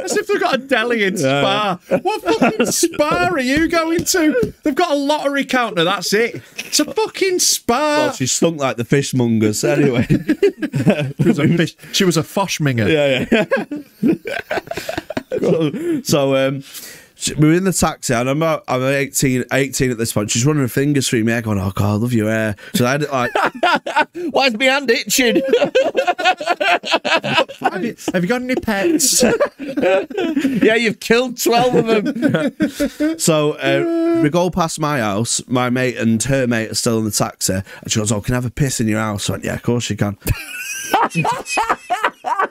as if they've got a deli in Spa. Uh, what fucking Spa are you going to? They've got a lottery counter, that's it. It's a fucking Spa. Well, she stunk like the fishmongers, anyway. She was a fish, she was a Foshminger. Yeah, yeah. so, so um... we were in the taxi, and I'm I'm eighteen, eighteen at this point. She's running her fingers through me. I'm going, oh, God, I love your hair. So I had it like... Why is my hand itching? have, you, have you got any pets? Yeah, you've killed twelve of them. So uh, we go past my house. My mate and her mate are still in the taxi. And she goes, oh, can I have a piss in your house? I went, yeah, of course you can.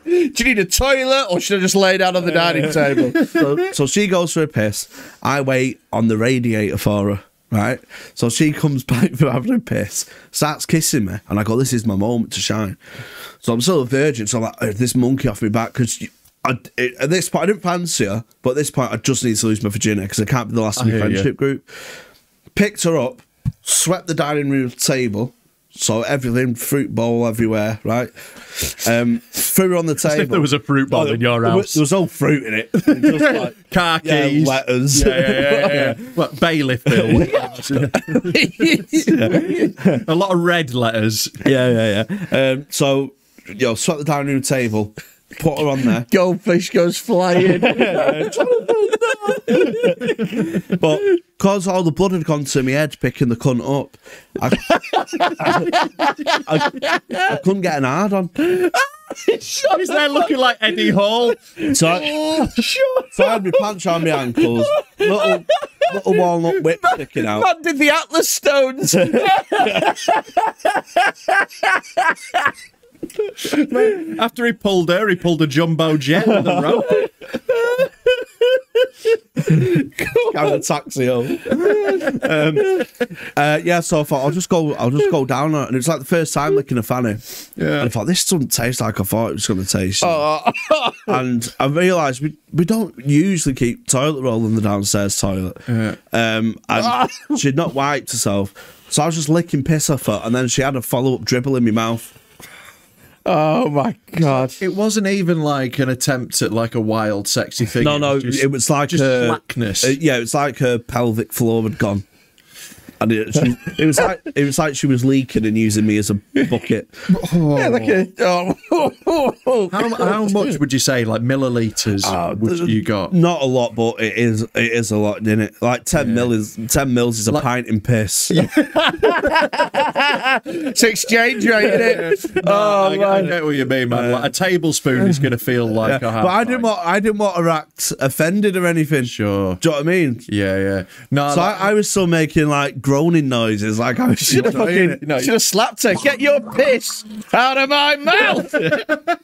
Do you need a toilet, or should I just lay down on the dining table? So, so she goes for a piss. I wait on the radiator for her, right? So she comes back from having a piss, starts kissing me, and I go, this is my moment to shine. So I'm still a virgin, so I'm like, oh, this monkey off me back, because at this point, I didn't fancy her, but at this point, I just need to lose my virginity, because I can't be the last in my friendship you. group. Picked her up, swept the dining room table, so everything, fruit bowl everywhere, right? Um, threw her on the table. As if there was a fruit bowl oh, in your house. There was all fruit in it. Just like, car keys. Yeah, letters. Yeah, yeah, yeah. yeah. What, bailiff bill. Yeah. A lot of red letters. Yeah, yeah, yeah. Um, so, you know, swept the dining room table, put her on there. Goldfish goes flying. But because all the blood had gone to my head picking the cunt up, I, I, I, I couldn't get an hard on. He's there looking like Eddie Hall. So I, oh, so I had my pants on my ankles, little, little walnut whip man, sticking out. Man did the Atlas Stones. After he pulled her, he pulled a jumbo jet with a rope. Got a taxi home. um, uh, yeah, so I thought I'll just go. I'll just go down, and it was like the first time licking a fanny. Yeah, and I thought this doesn't taste like I thought it was going to taste. Oh. And I realised we we don't usually keep toilet roll in the downstairs toilet. Yeah. Um, and oh. she'd not wiped herself, so I was just licking piss off her, and then she had a follow up dribble in my mouth. Oh my God! It wasn't even like an attempt at like a wild, sexy thing. No, no, it was, just, it was like just her, blackness. Uh, yeah, it's like her pelvic floor had gone, and it, she, it was like it was like she was leaking and using me as a bucket. Oh. Yeah, like a, oh, oh, oh, oh. How, how much would you say, like milliliters? Uh, would you got? Not a lot, but it is it is a lot, isn't it? Like ten yeah. mil is ten mils is a like, pint in piss. Yeah. It's exchange rate, isn't it? No, oh, I, man. I know what you mean, man. Like, a tablespoon is going to feel like yeah. a half. But I didn't want, I didn't want to act offended or anything. Sure. Do you know what I mean? Yeah, yeah. No, so like, I, I was still making like groaning noises. Like I should have fucking, you know, should have slapped her. Get your piss out of my mouth. But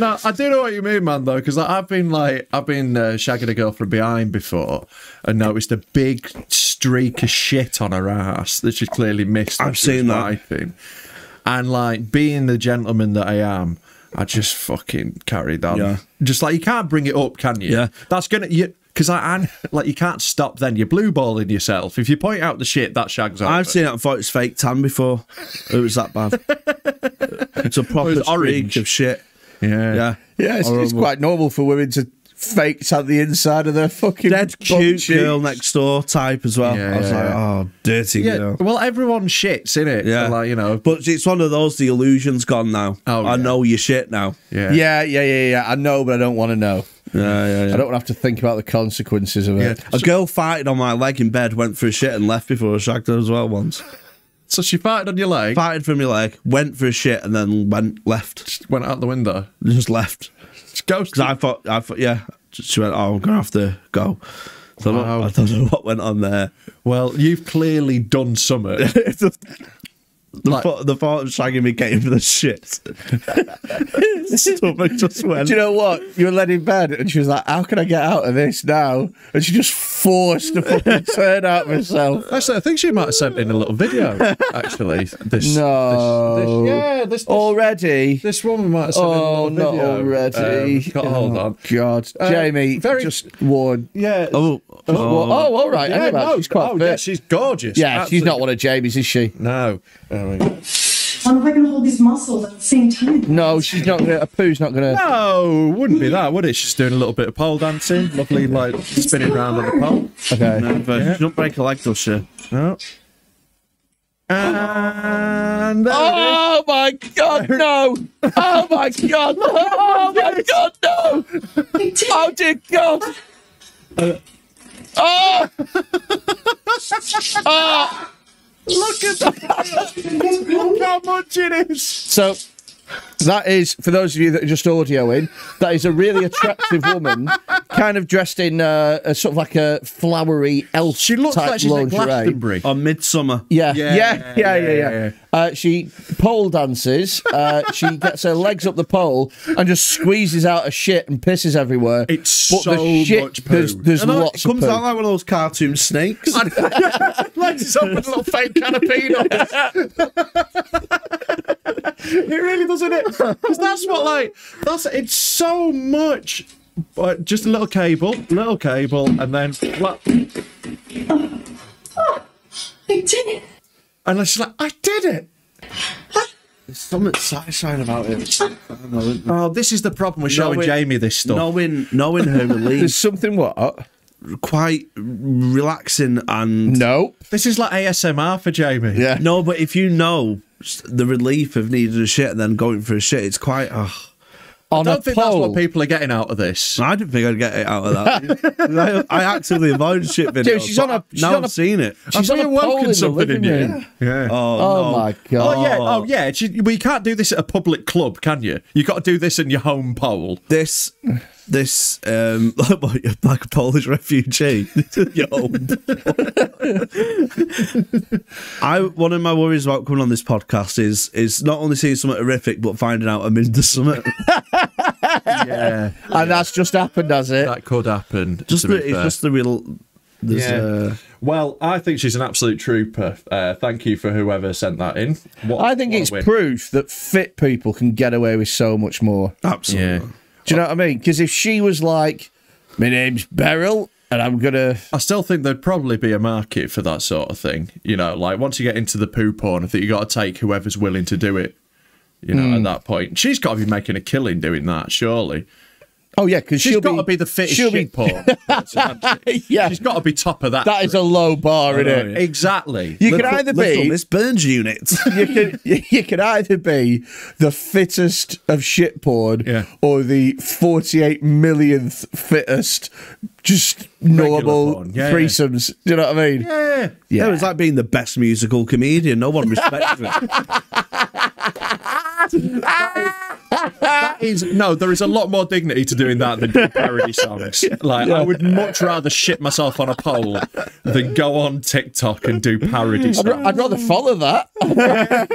no, I do know what you mean, man. Though, because like, I've been like, I've been uh, shagging a girl from behind before, and noticed a big streak of shit on her ass that she clearly missed. I've seen that. I think. And like, being the gentleman that I am, I just fucking carried on. Yeah. Just like, you can't bring it up, can you? Yeah. That's gonna you because I and like you can't stop. Then you're blue balling yourself if you point out the shit that shags over. I've seen it and thought it's fake tan before. It was that bad. It's a proper it orange of shit. Yeah, yeah, yeah. It's, it's quite normal for women to faked out the inside of their fucking dead cute girl next door type as well. Yeah, I was yeah. like, oh, dirty yeah, girl. Well, everyone shits, innit? Yeah, so like, you know. But it's one of those. The illusion's gone now. Oh, I yeah. know your shit now. Yeah, yeah, yeah, yeah. yeah. I know, but I don't want to know. Yeah, yeah, yeah. I don't want to have to think about the consequences of it. Yeah. A so, girl farted on my leg in bed, went for a shit, and left before I shagged her as well once. So she farted on your leg. Farted from your leg, went for a shit, and then went left. Just went out the window. Just left. Because I thought, I thought, yeah, she went, oh, I'm going to have to go. So wow. I don't know what went on there. Well, you've clearly done something. the, the, like, the thought of shagging me came for the shit. Stomach just went. Do you know what? You were led in bed, and she was like, how can I get out of this now? And she just forced to fucking turn out myself. Actually, I think she might have sent in a little video, actually. This, no. This, this, yeah, this, this. Already? This woman might have sent oh, in a little video. Oh, not already. Um, oh, hold on. God. Uh, Jamie, very, just warned. Yeah. Oh, oh, oh, oh all right. Yeah, anyway, no, she's quite oh, yeah, she's gorgeous. Yeah, absolutely. She's not one of Jamie's, is she? No. There we go. wonder if I can hold these muscles at the same time. No, she's not gonna, a poo's not gonna. No, wouldn't be that, would it? She's doing a little bit of pole dancing, lovely, like spinning around on the pole. Okay. No, but yeah. She don't break her leg, does she? No. And oh my god, no! Oh my god! Oh my god, no! Oh dear god! Oh! Oh! Look at that! Look how much it is! So, that is, for those of you that are just audioing, that is a really attractive woman, kind of dressed in uh, a sort of like a flowery elf. She looks type like she's lingerie. At Glastonbury. Or Midsommar. Yeah, yeah, yeah, yeah, yeah. yeah, yeah, yeah. Uh, she pole dances, uh, she gets her legs up the pole and just squeezes out a shit and pisses everywhere. It's but so the shit, much poo. There's, there's lots it comes of out like one of those cartoon snakes. Legs up with a little fake can of peanuts. It really does, isn't it? Because that's what, like, that's it's so much, but just a little cable, little cable, and then what? Oh, oh, I did it. And she's like, I did it. There's something satisfying about it. Oh, this is the problem with showing knowing, Jamie this stuff. Knowing, knowing her relief. There's something what? Quite relaxing and no. This is like A S M R for Jamie. Yeah. No, but if you know. The relief of needing a shit and then going for a shit, it's quite... Oh. I don't think pole. That's what people are getting out of this. I don't think I'd get it out of that. I, I actively avoid shit videos. Dude, she's on a, she's now on I've a, seen it. She's I've awoken something in you. Yeah. Yeah. Oh, oh no. My God. Oh, yeah. Oh, yeah. She, well, you can't do this at a public club, can you? You've got to do this in your home pole. This... This, um, like a Polish refugee. Yo. I, one of my worries about coming on this podcast is is not only seeing something horrific, but finding out I'm into something. Yeah. And that's just happened, has it? That could happen. Just the, it's just the real... Yeah. A... Well, I think she's an absolute trooper. Uh, thank you for whoever sent that in. What, I think it's proof that fit people can get away with so much more. Absolutely. Yeah. Do you know what I mean? Because if she was like, my name's Beryl, and I'm going to... I still think there'd probably be a market for that sort of thing. You know, like, once you get into the poo porn, I think you got to take whoever's willing to do it, you know, mm. at that point. She's got to be making a killing doing that, surely. Oh, yeah, because she's she'll got be, to be the fittest she'll shit be... porn. Yeah. She's got to be top of that. That group. Is a low bar, isn't it? it? Exactly. You little, can either be... Miss Burns unit. You can, you can either be the fittest of shit porn yeah. or the forty-eight millionth fittest, just normal yeah, threesomes. Yeah. Do you know what I mean? Yeah, yeah. yeah. It was like being the best musical comedian. No one respects it. That is, no, there is a lot more dignity to doing that than parody songs. Like, yeah. I would much rather shit myself on a pole than go on TikTok and do parody songs. I'd, I'd rather follow that.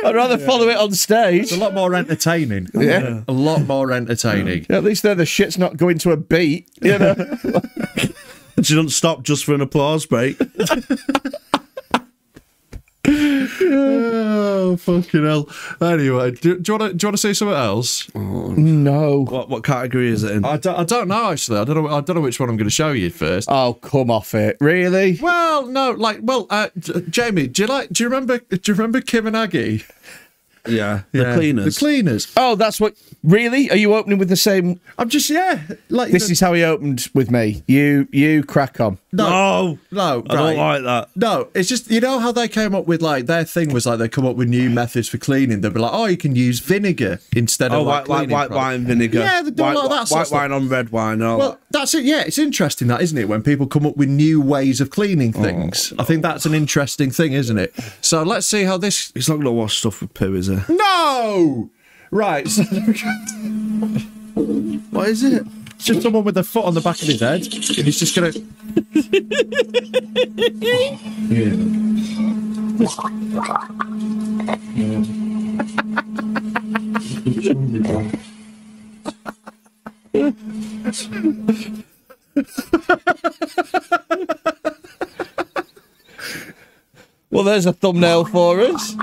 I'd rather yeah. follow it on stage. It's a lot more entertaining. Yeah. yeah. A lot more entertaining. Yeah, at least there the shit's not going to a beat. You know? She doesn't stop just for an applause break. Oh, fucking hell. Anyway, do, do you want to say something else? Oh, no. What, what category is it in? I don't, I don't know, actually. I don't know, I don't know which one I'm going to show you first. Oh, come off it. Really? Well, no, like, well, uh, Jamie, do you like, do you remember, do you remember Kim and Aggie? Yeah, yeah. The cleaners. The cleaners. Oh, that's what, really? Are you opening with the same? I'm just, yeah. Like this the... is how he opened with me. You, you crack on. No, no, no I right. don't like that. No, it's just, you know how they came up with, like, their thing was, like, they come up with new methods for cleaning. They'd be like, oh, you can use vinegar instead oh, of, like, white, white wine vinegar. Yeah, they do a lot of that stuff. White wine on red wine. All well, that's it, yeah. It's interesting, that, isn't it, when people come up with new ways of cleaning things. Oh, no. I think that's an interesting thing, isn't it? So let's see how this... It's not going to wash stuff with poo, is it? No! Right. So... What is it? It's just someone with a foot on the back of his head, and he's just going to... Well, there's a thumbnail for us.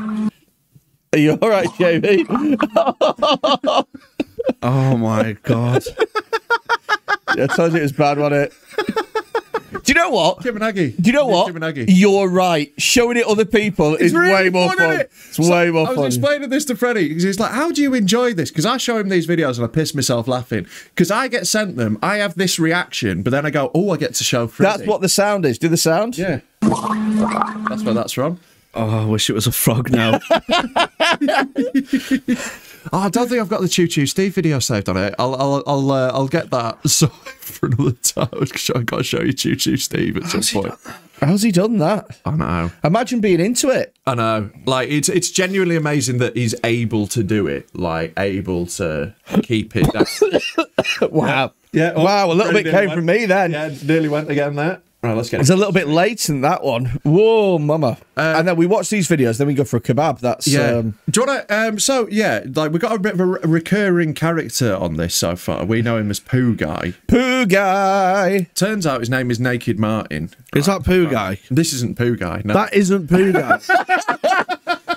Are you all right, Jamie? Oh, my God. Yeah, I told you it was bad, wasn't it? Do you know what? Kim and Aggie. Do you know what? Kim and Aggie. You're right. Showing it other people it's is really way more fun. fun. It? It's so way more fun. I was fun. explaining this to Freddie because he's like, how do you enjoy this? Because I show him these videos and I piss myself laughing. Because I get sent them, I have this reaction, but then I go, oh, I get to show Freddie. That's what the sound is. Do the sound? Yeah. That's where that's from. Oh, I wish it was a frog now. Oh, I don't think I've got the Choo Choo Steve video saved on it. I'll I'll I'll, uh, I'll get that so for another time. I've got to show you Choo Choo Steve at How's some point. How's he done that? I know. Imagine being into it. I know. Like it's it's genuinely amazing that he's able to do it. Like able to keep it. Wow. Yeah. Oh, wow. A little bit came went. from me then. Yeah, nearly went again there. Right, let's get it. It's a little bit late in that one. Whoa, mama. Uh, and then we watch these videos, then we go for a kebab. That's yeah. Um... Do you want to... Um, so, yeah, like we've got a bit of a recurring character on this so far. We know him as Poo Guy. Poo Guy! Turns out his name is Naked Martin. Is right, that Poo Guy? Right. This isn't Poo Guy, no. That isn't Poo Guy.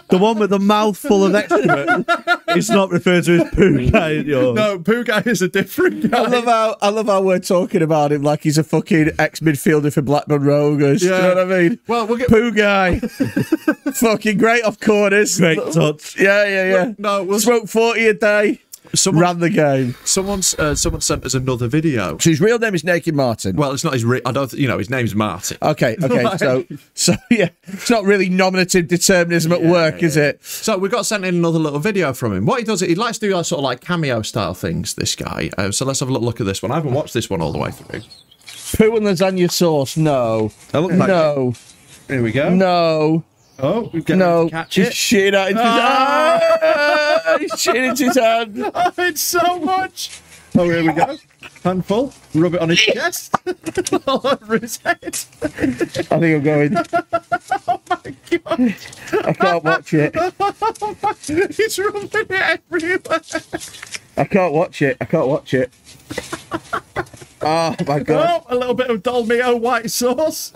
The one with the mouthful of excrement. It's not referred to as Poo Guy. No, Poo Guy is a different guy. I love how I love how we're talking about him like he's a fucking ex midfielder for Blackburn Rovers. Yeah. Do you know what I mean? Well, we'll get Poo Guy. Fucking great off corners. Great touch. Yeah, yeah, yeah. Look, no, we'll smoke forty a day. Someone ran the game. Someone's uh, someone sent us another video. So his real name is Naked Martin. Well, it's not his. Re I don't. You know, his name's Martin. Okay. Okay. Like... So so yeah, it's not really nominative determinism at yeah, work, yeah. is it? So we got sent in another little video from him. What he does, he likes to do like sort of like cameo style things. This guy. Uh, so let's have a little look at this one. I haven't watched this one all the way through. Poo and lasagna sauce. No. That looks like no. It. Here we go. No. Oh, we've got no, to catch it. Shit out into ah! his hand. He's shitting into his hand. Oh, it's so much. Oh, here we go. Handful. Rub it on his chest. All over his head. I think I'm going. Oh, my God. I can't watch it. Oh my. He's rubbing it everywhere. I can't watch it. I can't watch it. Oh, my God. Oh, a little bit of Dolmio white sauce.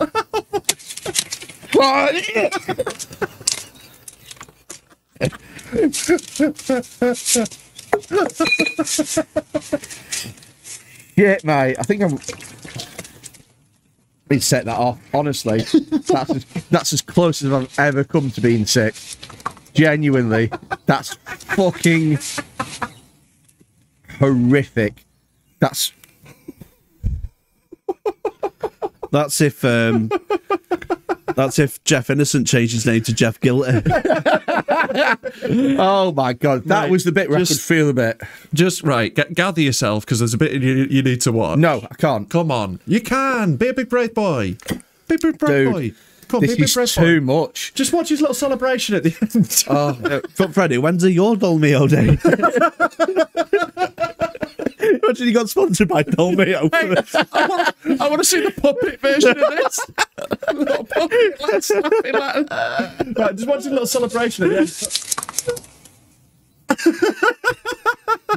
Yeah, mate. I think I'm. We'd set that off. Honestly, that's as, that's as close as I've ever come to being sick. Genuinely, that's fucking horrific. That's. That's if. Um... That's if Jeff Innocent changed his name to Jeff Guilty. Oh my God, that right. was the bit where just, I could feel a bit. Just right, get, gather yourself because there's a bit you, you need to watch. No, I can't. Come on, you can. Be a big brave boy. Be a big brave Dude, boy. Come on, this be a big brave is boy. Too much. Just watch his little celebration at the end. Oh, no. But Freddie, when's your Dolmio day? Imagine he got sponsored by Dolmio. Hey, I want, I want to see the puppet version of this. Little puppet, like, snapping, like, uh, right, just watching a little celebration at the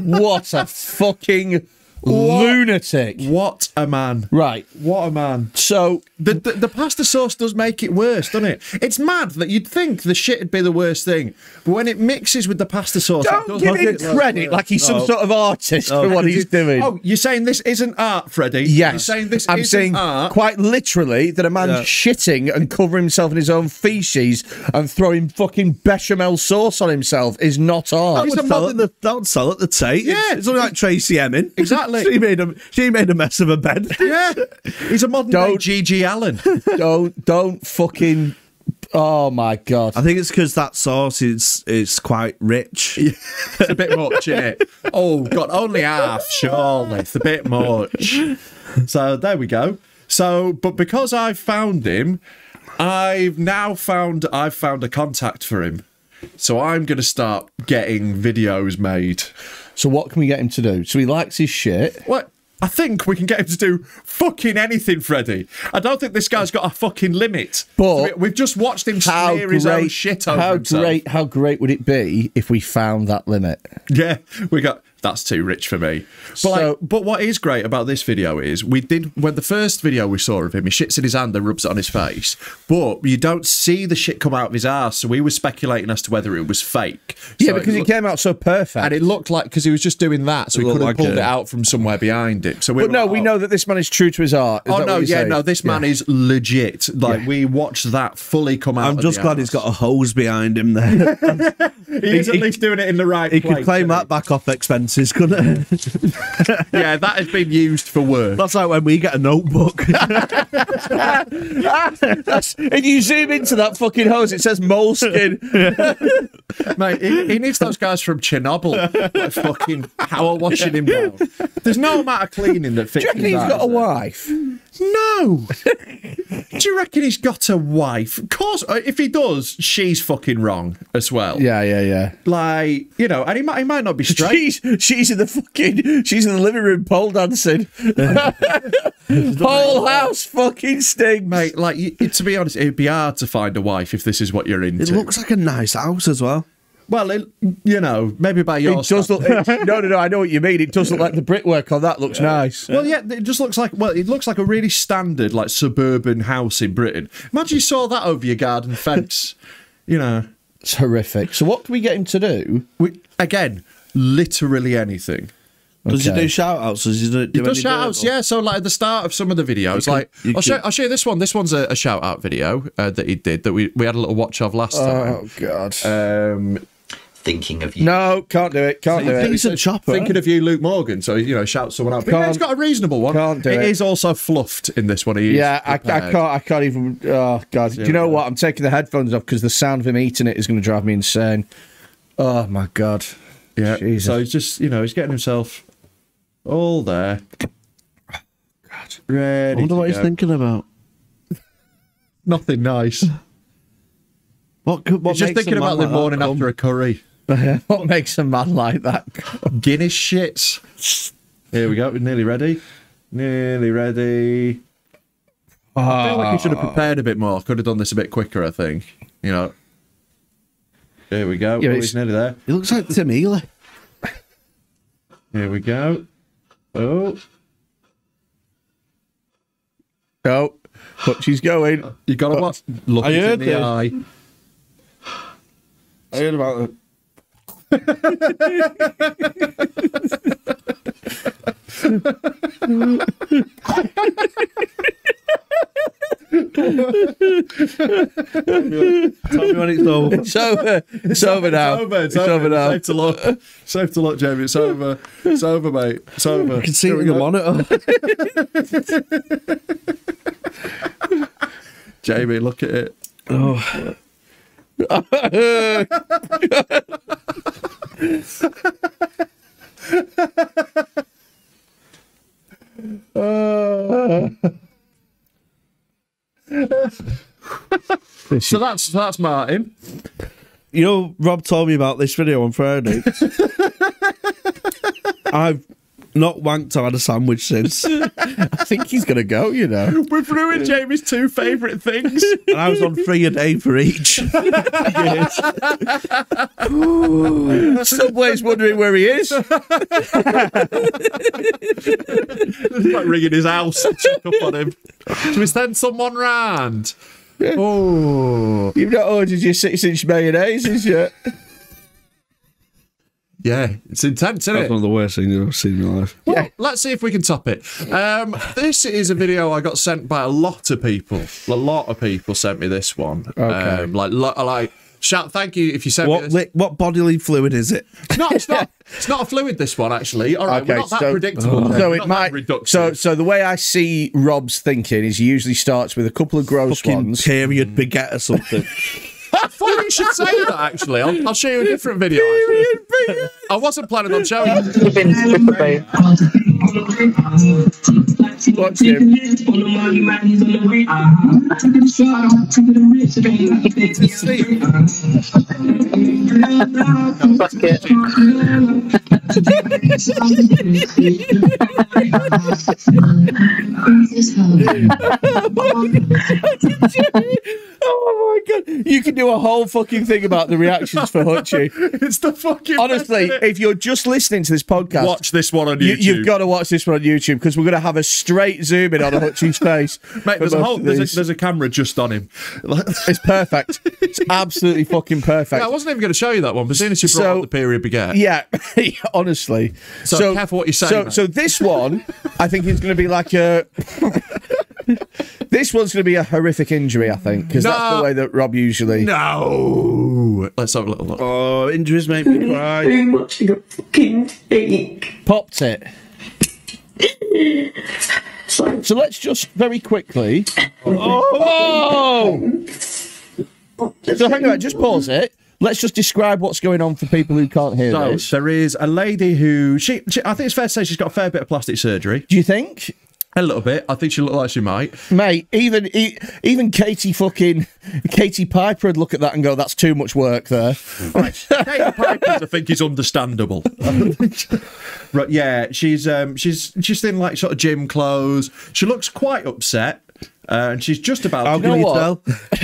end. What a fucking what, lunatic! What a man! Right, what a man! So the, the the pasta sauce does make it worse, doesn't it? It's mad that you'd think the shit would be the worst thing, but when it mixes with the pasta sauce, don't it give him it credit like he's no. some sort of artist no. for what he's doing. Oh, you're saying this isn't art, Freddie? Yes, you're saying this. I'm isn't saying art. Quite literally that a man yeah. shitting and covering himself in his own feces and throwing fucking bechamel sauce on himself is not art. That would sell at the, that would sell at the Tate. Yeah, it's, it's only like Tracy Emin. Exactly. She made a she made a mess of a bed. Yeah, he's a modern don't, day Gigi Allen. Don't don't fucking. Oh my God! I think it's because that sauce is is quite rich. Yeah. It's a bit much, isn't it? Oh God, only half surely. It's a bit much. So there we go. So, but because I've found him, I've now found I've found a contact for him. So I'm going to start getting videos made. So what can we get him to do? So he likes his shit. What? I think we can get him to do fucking anything, Freddie. I don't think this guy's got a fucking limit. But we've just watched him smear his own shit over himself. How great, how great would it be if we found that limit? Yeah, we got that's too rich for me. But so, like, but what is great about this video is we did when the first video we saw of him, he shits in his hand and rubs it on his face, but you don't see the shit come out of his ass. So we were speculating as to whether it was fake. Yeah, so because it, looked, it came out so perfect, and it looked like because he was just doing that, so he could have like pulled a, it out from somewhere behind it. So we but no, like, oh. we know that this man is true to his art. Is oh no, yeah, saying? no, this man yeah. is legit. Like yeah. we watched that fully come out. I'm just glad ass. he's got a hose behind him there. He's he, at least he, doing it in the right. He place, could claim that back off expenses. Couldn't it? Yeah, that has been used for work. That's like when we get a notebook. That's, if you zoom into that fucking hose, it says Moleskin. Yeah. Mate, he, he needs those guys from Chernobyl like, fucking power washing him down. There's no amount of cleaning that fixes that. Do you reckon he's got a wife? No. Do you reckon he's got a wife? Of course. If he does, she's fucking wrong as well. Yeah, yeah, yeah. Like, you know, and he might, he might not be straight. She's, she's in the fucking, she's in the living room pole dancing. Whole house fucking stinks. Mate, like, you, to be honest, it'd be hard to find a wife if this is what you're into. It looks like a nice house as well. Well, it, you know, maybe by your stuff. Look, it, no, no, no, I know what you mean. It does look like the brickwork on that looks yeah. nice. Well, yeah, it just looks like, well, it looks like a really standard, like, suburban house in Britain. Imagine you saw that over your garden fence, you know. It's horrific. So what can we get him to do? We, again, literally anything. Okay. Does he do shout-outs? Does he do, do he does shout-outs, yeah. So, like, at the start of some of the videos, can, like, I'll show, I'll show you this one. This one's a, a shout-out video uh, that he did that we, we had a little watch of last oh, time. Oh, God. Um... Thinking of you. No, can't do it. Can't so do it. He's a chopper. Thinking of you, Luke Morgan. So, you know, shout someone out. But yeah, he's got a reasonable one. Can't do it. It is also fluffed in this one. He yeah, I, I can't. I can't even. Oh God! Do you know what? I'm taking the headphones off because the sound of him eating it is going to drive me insane. Oh my God! Yeah. Jesus. So he's just, you know, he's getting himself all there. Oh, God. Ready. I wonder what go. he's thinking about. Nothing nice. What could? What he's just thinking about the like morning after a curry. What makes a man like that? Guinness shits. Here we go. We're nearly ready. Nearly ready. Oh. I feel like you should have prepared a bit more. I could have done this a bit quicker, I think. You know. Here we go. Yeah, oh, he's nearly there. He looks like Tim Ely. Here we go. Oh. Oh. But she's going. You got to watch. Look in the it. eye. I heard about it. Tell me when it's over. It's over. It's, it's over now. It's over, it's it's over now. Safe to look. Safe to look, Jamie. It's over. It's over, mate. It's over. I can see it in the monitor. Jamie, look at it. Oh. So that's that's Martin. You know, Rob told me about this video on Friday. I've not wanked or had a sandwich since. I think he's gonna go, you know. We've ruined Jamie's two favourite things. And I was on three a day for each. Subway's wondering where he is. It's like ringing his house to check up on him. Should we send someone round? Yeah. Oh, you've not ordered your six inch mayonnaise, is you? Yeah, it's intense, isn't it? That's one of the worst things I've seen in my life. Well, yeah. Let's see if we can top it. Um, this is a video I got sent by a lot of people. A lot of people sent me this one. Okay. Um, like, like, shout, thank you if you sent what, me this. What bodily fluid is it? It's not, it's not, it's not a fluid, this one, actually. All right, okay, we're not so, that predictable. Oh, so, it might, so, so the way I see Rob's thinking is he usually starts with a couple of gross Fucking ones. period baguette or something. I thought you should say that, actually. I'll, I'll show you a different video. Period, I wasn't planning on showing you. Watch him. Oh, my my God. You can do a whole fucking thing about the reactions for Hutchie. It's the fucking Honestly, best, if you're just listening to this podcast... Watch this one on YouTube. You, you've got to watch this one on YouTube, because we're going to have a straight zoom in on Hutchie's face. Mate, there's a, whole, there's, a, there's a camera just on him. It's perfect. It's absolutely fucking perfect. Yeah, I wasn't even going to show you that one, but soon as you brought so, up the period began. Yeah, honestly. So, so careful what you're saying. So, so this one, I think it's going to be like a... This one's going to be a horrific injury, I think, because no. that's the way that Rob usually... No! Let's have a little look. Oh, injuries make me cry. Too much to fucking take. Popped it. Sorry. So let's just very quickly... Oh! Oh! So hang on, just pause it. Let's just describe what's going on for people who can't hear so, this. There is a lady who... She, she, I think it's fair to say she's got a fair bit of plastic surgery. Do you think? A little bit. I think she looked like she might. Mate, even even Katie fucking... Katie Piper would look at that and go, that's too much work there. Right. Katie Piper, I think, is understandable. Right, yeah, she's, um, she's, she's in, like, sort of gym clothes. She looks quite upset. Uh, and she's just about. How can you tell?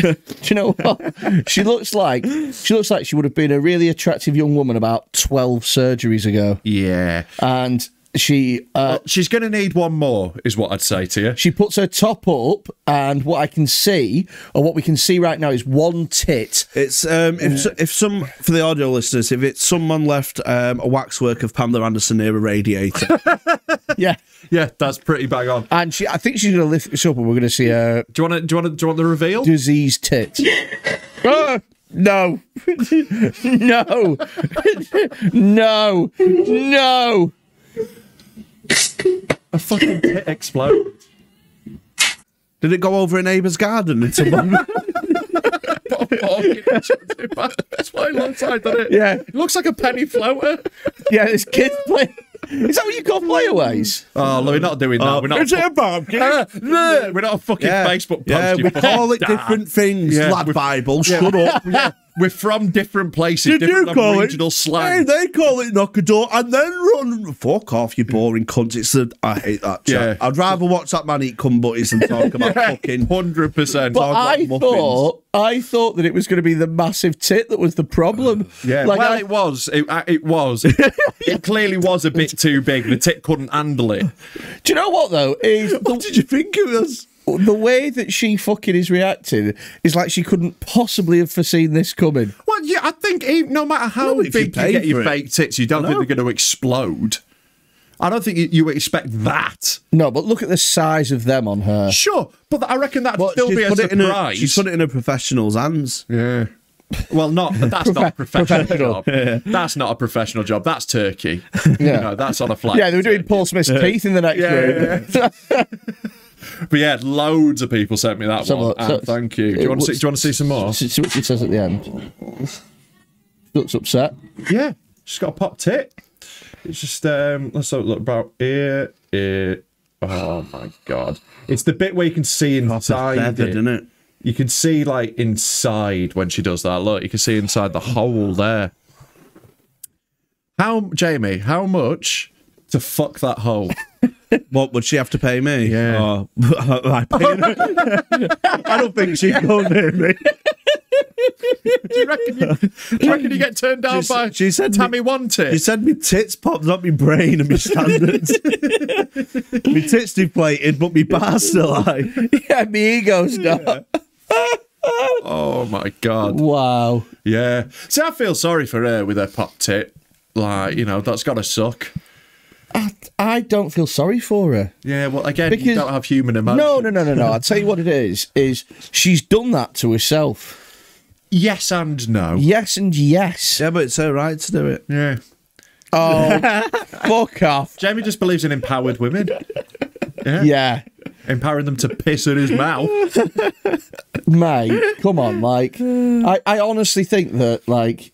Do you know what? She looks like she looks like she would have been a really attractive young woman about twelve surgeries ago. Yeah, and she uh, well, she's going to need one more, is what I'd say to you. She puts her top up, and what I can see, or what we can see right now, is one tit. It's um, if yeah. if some for the audio listeners, if it's someone left um, a waxwork of Pamela Anderson near a radiator. Yeah. Yeah, that's pretty bang on. And she, I think she's going to lift this up, and we're going to see her. Do you want to? Do you want? Do you want the reveal? Diseased tits. Oh, no, no, no, no. A fucking tit explode. Did it go over a neighbour's garden? It's a mum. That's why alongside, doesn't it? Yeah, it looks like a penny floater. Yeah, this kid's playing. Is that what you call playaways? Oh, no, we're not doing that. Oh, we're not. Is it a barbecue? Uh, no, we're not a fucking yeah. Facebook post. Yeah, we call it different things. Yeah. Lad Bible, yeah. Shut up. Yeah. We're from different places. Did different you call regional it? Slang. Hey, they call it knock a door and then run. Fuck off, you boring cunt. It's a, I hate that. Chat. Yeah. I'd rather watch that man eat cum butties than talk about yeah. fucking hundred percent. But I thought, I thought that it was going to be the massive tit that was the problem. Yeah, like well, I, it was. It, it was. It clearly was a bit too big. The tit couldn't handle it. Do you know what though? Is the, what did you think it was? The way that she fucking is reacting is like she couldn't possibly have foreseen this coming. Well, yeah, I think even, no matter how no, big you, you get your it. fake tits, you don't no. think they're going to explode. I don't think you, you expect that. No, but look at the size of them on her. Sure, but I reckon that'd well, still be a surprise. She's put it in a professional's hands. Yeah. Well, not that's not a professional, professional. job. Yeah. That's not a professional job. That's turkey. Yeah. You know, that's on a flight. Yeah, they were doing Paul Smith's yeah. teeth in the next yeah, room. Yeah, yeah. But yeah, loads of people sent me that so one. So, thank you. Do you want to see? Do you want to see some more? See what it says at the end. Looks upset. Yeah, she's got a pop tit. It's just um, let's have a look about here. Here. Oh my God! It's the bit where you can see inside, isn't it? You can see like inside when she does that. Look, you can see inside the hole there. How, Jamie? How much to fuck that hole? What would she have to pay me? Yeah, oh, I, I, I don't think she'd go near me. Do you reckon you, do you, reckon you get turned down she, by she said Tammy me, one tit? She said me tits popped, not me brain and me standards. Me tits deflated, but me bar's still high. Yeah, me ego's not. Yeah. Oh my God! Wow. Yeah. See, I feel sorry for her with her pop tit. Like, you know, that's gotta suck. I, I don't feel sorry for her. Yeah, well, again, because you don't have human emotion. No, no, no, no, no. I'll tell you what it is, is she's done that to herself. Yes and no. Yes and yes. Yeah, but it's her right to do it. Yeah. Oh, fuck off. Jamie just believes in empowered women. Yeah. Yeah. Empowering them to piss in his mouth. Mate, come on, like, I, I honestly think that, like...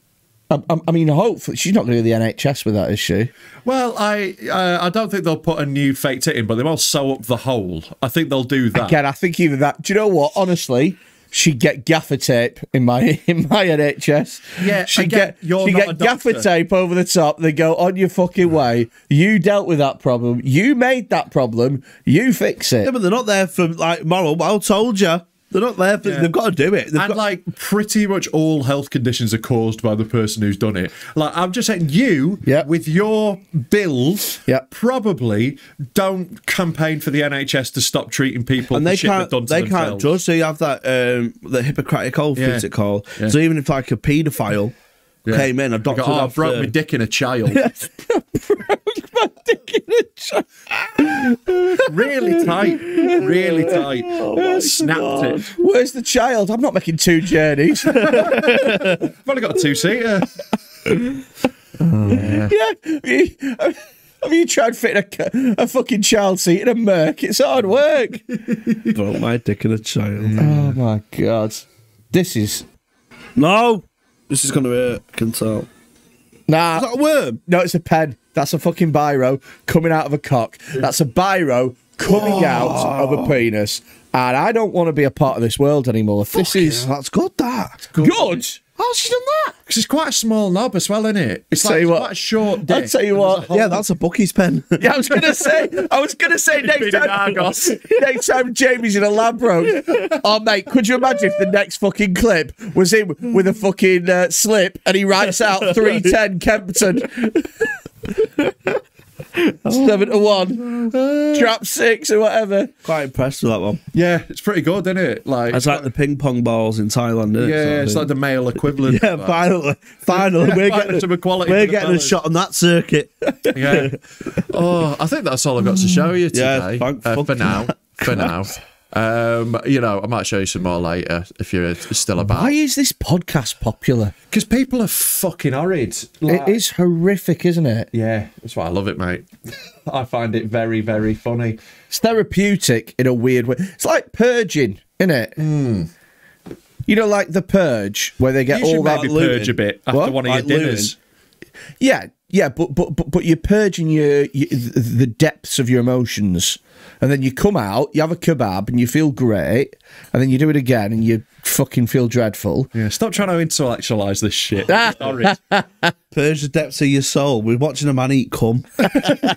I, I mean, hopefully she's not going to do the N H S with that, is she? Well, I uh, I don't think they'll put a new fake tit in, but they will sew up the hole. I think they'll do that. Again, I think even that. Do you know what? Honestly, she'd get gaffer tape in my in my N H S. Yeah, she'd again, get you're she'd not get a doctor. Gaffer tape over the top. They go on your fucking way. You dealt with that problem. You made that problem. You fix it. Yeah, but they're not there for like moral. I told you. They're not there. For, yeah. They've got to do it. They've and got... like pretty much all health conditions are caused by the person who's done it. Like I'm just saying, you yep. with your bills, yep. probably don't campaign for the N H S to stop treating people. And they shit can't. Done to they themselves. Can't judge. So you have that um, the Hippocratic Oath, yeah. is it called? Yeah. So even if like a paedophile. Yeah. Came in, a doctor. I, go, oh, I broke uh, my dick in a child. Yes, I broke my dick in a child. Really tight, really tight. Oh, snapped God. It. Where's the child? I'm not making two journeys. I've only got a two-seater. Oh, yeah. yeah. Have you tried fitting a, a fucking child seat in a Merc? It's hard work. Broke my dick in a child. Oh, my God. This is... No! This is going to hurt, I can tell. Nah. Is that a worm? No, it's a pen. That's a fucking biro coming out of a cock. That's a biro coming oh. out of a penis. And I don't want to be a part of this world anymore. Fuck this is... Yeah. That's good, that. That's good? Good? How's she done that? Because it's quite a small knob as well, isn't it? It's, like, it's what, quite a short dick. I'll tell you what. Yeah, that's a Bucky's pen. Yeah, I was going to say, I was going to say next time, Argos. Next time Jamie's in a lab robe. Oh, mate, could you imagine if the next fucking clip was him with a fucking uh, slip and he writes out three ten Kempton. Oh. seven to one. Uh, Trap six or whatever. Quite impressed with that one. Yeah, it's pretty good, isn't it? Like, it's like the ping pong balls in Thailand, isn't yeah, it? Yeah, it's like the male equivalent. Yeah, finally. Finally, yeah, we're finally getting, a, we're getting a shot on that circuit. Yeah. Oh, I think that's all I've got to show you today. Yeah, uh, for now. For now. Um, you know, I might show you some more later if you're still about. Why is this podcast popular? Because people are fucking horrid. Like, it is horrific, isn't it? Yeah, that's why I love it, mate. I find it very, very funny. It's therapeutic in a weird way. It's like purging, isn't it? Mm. You know, like The Purge, where they get all that. You should maybe purge a bit after what? One of like your dinners. Looting. Yeah. Yeah, but, but but but you're purging your, your the depths of your emotions, and then you come out, you have a kebab, and you feel great, and then you do it again, and you fucking feel dreadful. Yeah, stop trying to intellectualise this shit. Sorry. Purge the depths of your soul. We're watching a man eat cum.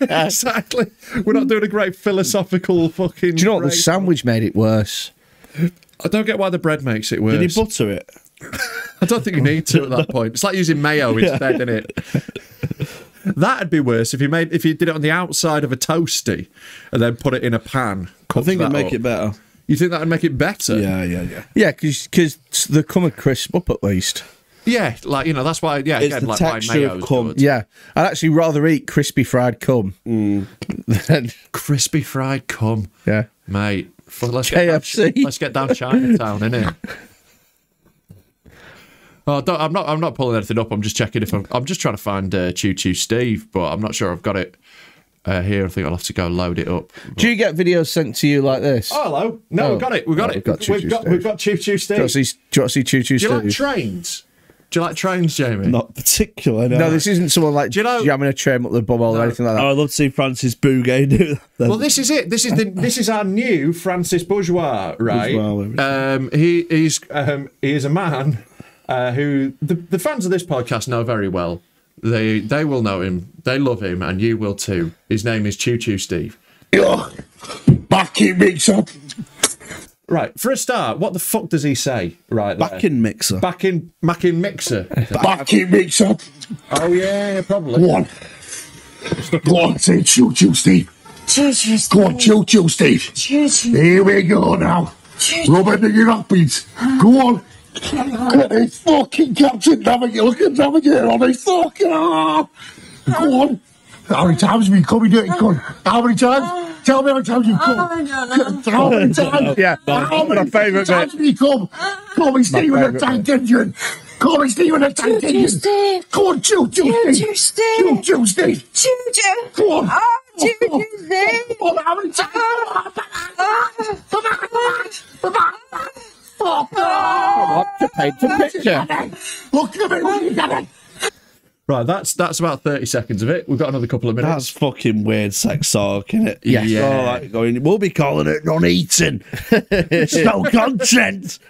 Exactly. We're not doing a great philosophical fucking. Do you know what? The sandwich made it worse. I don't get why the bread makes it worse. Did he butter it? I don't think you need to at that point. It's like using mayo instead, isn't it? That'd be worse if you made if you did it on the outside of a toasty and then put it in a pan. I think it'd make up. It better. You think that'd make it better? Yeah, yeah, yeah. Yeah, because they come and crisp up at least. Yeah, like you know, that's why. Yeah, it's again, the like texture of cum. Good. Yeah, I'd actually rather eat crispy fried cum mm. than crispy fried cum. Yeah, mate. Let's K F C. Get down, let's get down Chinatown, innit? Oh, don't, I'm not. I'm not pulling anything up. I'm just checking if I'm. I'm just trying to find uh, Choo Choo Steve, but I'm not sure I've got it uh, here. I think I'll have to go load it up. But... Do you get videos sent to you like this? Oh, hello. No, oh. we've got it. We've got oh, it. We've got Choo Choo Steve. Got, we've got Choo Choo Steve. Do you, see, do you want to see Choo Choo Steve? Do you like trains? Do you like trains, Jamie? Not particularly. No, no this isn't someone like do you know, jamming a train up the bubble no. or anything like that. Oh, I'd love to see Francis Bouguet do that. Well, this is it. This is the. This is our new Francis Bourgeois, right? Bourgeois, um, he is. Um, he is a man. Uh, who the, the fans of this podcast know very well. They they will know him. They love him, and you will too. His name is Choo Choo Steve. Backing mixer. Right, for a start, what the fuck does he say? Right, backing mixer. Backing backing mixer. Backing mixer. Oh yeah, probably. Go on. Go on, say Choo Choo Steve. Choo Choo Steve. Go on, Choo Choo Steve. Choo Choo. Here we go now. Rub it in your nappies. Go on. It's fucking Captain Navigator. Look at Navigator on his fucking arm. Go on. How many times have you come? You dirty cunt. How many times? Tell me how many times you've come. How many times? Yeah. How many times have you come? Call me Steve with a tank engine. Call me Steve with a tank engine. Go on, Choo Choo Steve. Choo Choo Steve. Choo Choo. Go on. Choo Choo Steve. How many times? Come back. Come back. Oh, oh, to paint a picture. Look at me. Right, that's that's about thirty seconds of it. We've got another couple of minutes. That's fucking weird sex talk, isn't it? Yes. Yeah. All right, going, we'll be calling it non-eating. It's no content.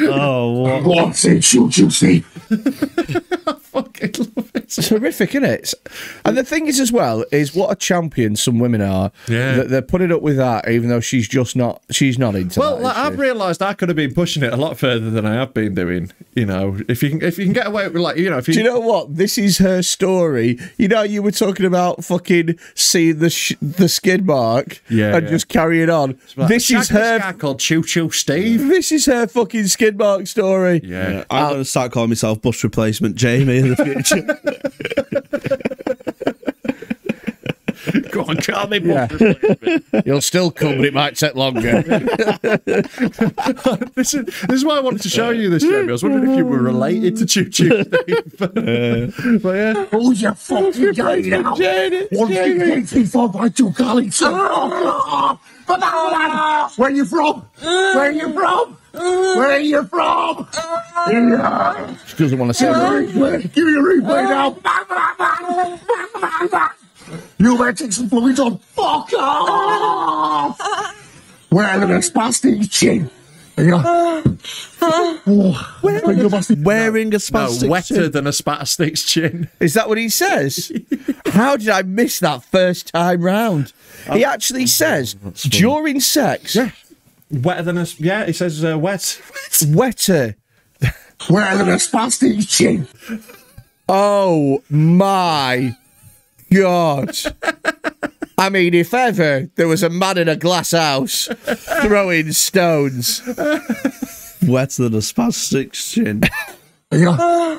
Oh, what? What's it? Choo Choo Steve. I fucking love it. It's horrific, isn't it? And the thing is as well, is what a champion some women are. Yeah. That they're putting up with that, even though she's just not, she's not into well, that. Well, like, I've realised I could have been pushing it a lot further than I have been doing. You know, if you can, if you can get away with, like, you know, if you... Do you know what? This is her story. You know, you were talking about fucking seeing the, sh the skid mark yeah, and yeah. just carrying on. Like, this is her... This guy called Choo Choo Steve. This is her fucking skid mark story. Yeah. yeah. I'm going to start calling myself bus replacement Jamie in the future. Go on, call me bus yeah. replacement. You'll still come, but it might take longer. this, is, this is why I wanted to show you this, Jamie. I was wondering if you were related to Choo Choo Steve. But, uh, but yeah. Who's your fucking guy now? one two three four by two colleagues. Where are you from? Where are you from? Where are you from? Yeah. She doesn't want to say that. Give me a replay now. You better take some fluids on. Fuck off. Where the next bastard's chin? Oh, wearing, a, wearing a spastic no, wetter chin. than a spastic's chin. Is that what he says? How did I miss that first time round? He actually says during sex. Yeah. Wetter than a... Yeah, he says uh, wet. Wetter. Wetter than a spastic's chin. Oh, my God. I mean, if ever there was a man in a glass house throwing stones. Wetter than a spastic's chin. Yeah.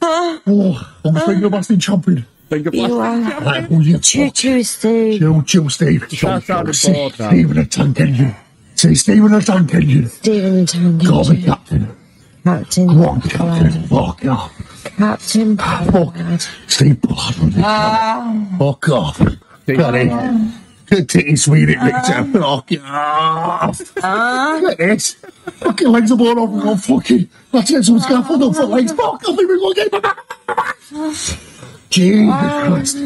Oh, I'm finger blasting champion. Finger blasting Choo Choo Steve. Choo Choo Steve. Stephen a tank engine. Say Stephen a tank engine. Stephen a tank engine. Call me captain. Captain. Go on, captain. Fuck off. Captain. Fuck. Steve Pollard. Fuck off. Got it. Good titty, sweet, it nicked up. Fuck off. Look at this. Fucking legs are blown off and gone fucking. That's it, someone's got fucked up for legs. Fuck off, even look at it. Jesus Christ.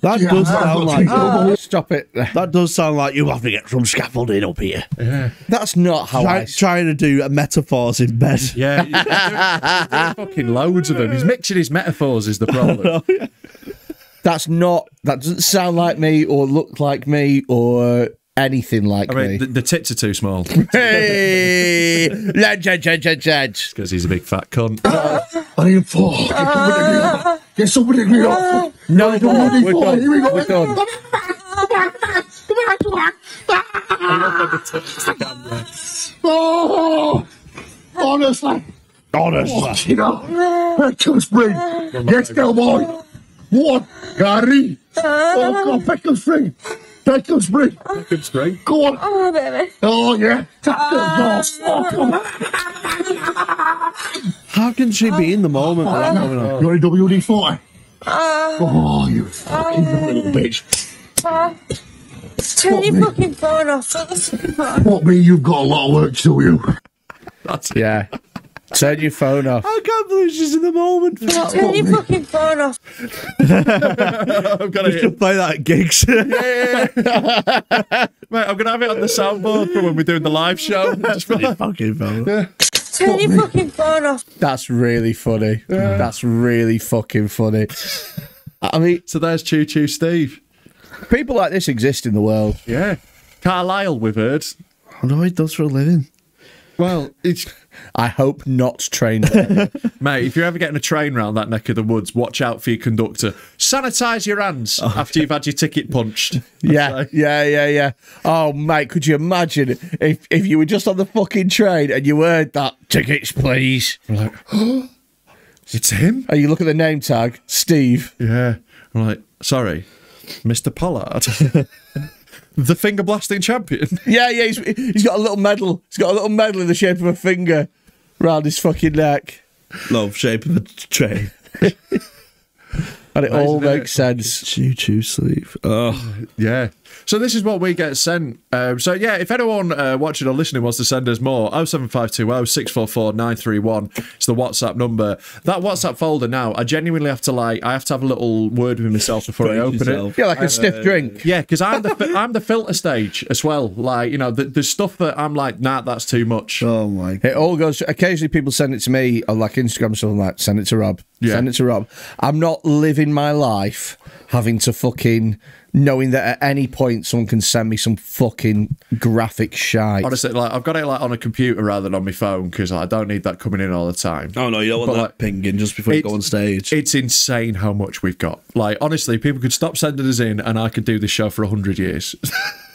That yeah, does sound like... Uh, stop it. That does sound like you have to get some scaffolding up here. Yeah. That's not how Try, I... Trying to do metaphors in bed. Yeah. He's, he's doing fucking loads of them. He's mixing his metaphors is the problem. yeah. That's not... That doesn't sound like me or look like me or... Anything like I mean, me. The, the tits are too small. Hey! Because he's a big fat cunt. I need four. Get somebody to get off. No, we're done. We're done. We're done. I love the tits to camera. Oh! Honestly. Honestly. Watch it out. Her tooth's brain. Yes, girl boy. One. Gary. Oh, God, Beckham's brain. Beckham's spring. Beckham's spring. Go on. Oh, baby. Oh, yeah. Tap the ass. How can she be in the moment? Oh, no, no. You're in W D forty. Oh, you fucking little bitch. Turn your fucking phone off. What me, you've got a lot of work to you. That's it. Yeah. Turn your phone off. I can't believe she's in the moment. Turn your fucking phone off. I'm gonna just play that at gigs. yeah, yeah, yeah. Mate, I'm gonna have it on the soundboard for when we're doing the live show. Turn your fucking phone off. Turn your fucking phone off. That's really funny. Yeah. That's really fucking funny. I mean, so there's Choo Choo Steve. People like this exist in the world. Yeah, Carlisle, we've heard. I know he does for a living. Well, it's. I hope not train there. Mate, if you're ever getting a train round that neck of the woods, watch out for your conductor. Sanitise your hands oh, after you've had your ticket punched. Yeah, yeah, yeah, yeah. Oh, mate, could you imagine if, if you were just on the fucking train and you heard that, tickets, please. I'm like, oh, it's him? And you look at the name tag, Steve. Yeah. I'm like, sorry, Mister Pollard. The finger blasting champion. Yeah, yeah, he's, he's got a little medal. He's got a little medal in the shape of a finger round his fucking neck. Love, shape of a tray. And it all makes sense. Choo Choo Sleep. Oh, yeah. So this is what we get sent. Um, so yeah, if anyone uh, watching or listening wants to send us more, oh seven five two oh, six four four, nine three one is the WhatsApp number. That WhatsApp folder now, I genuinely have to like, I have to have a little word with myself before I open yourself. it. Yeah, like a uh, stiff drink. Yeah, because I'm the I'm the filter stage as well. Like, you know, the, the stuff that I'm like, nah, that's too much. Oh my God. It all goes, occasionally people send it to me on like Instagram or something like, send it to Rob. Yeah. Send it to Rob. I'm not living my life having to fucking... knowing that at any point someone can send me some fucking graphic shite. Honestly, like I've got it like on a computer rather than on my phone because like, I don't need that coming in all the time. Oh no, you don't want but, that like, pinging just before it, you go on stage. It's insane how much we've got. Like honestly, people could stop sending us in, and I could do this show for a hundred years.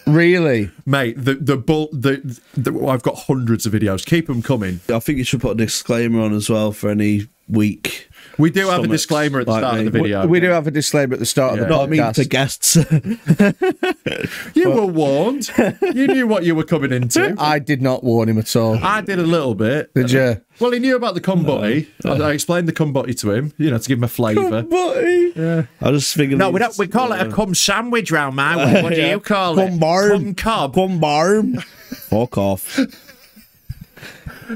Really, mate? The the bull. The, the I've got hundreds of videos. Keep them coming. I think you should put a disclaimer on as well for any week. We do have a disclaimer at the start of the video. We do have a disclaimer at the start of the podcast. I mean, to guests. You were warned. You knew what you were coming into. I did not warn him at all. I did a little bit. Did you? Well, he knew about the cumbutty. No, no. I explained the cumbutty to him, you know, to give him a flavour. Cumbutty? Yeah. I just figured... No, we, don't, we call yeah. it a cum sandwich round my way. What do yeah. you call cum it? Cum cob. Cum barm. Fuck off.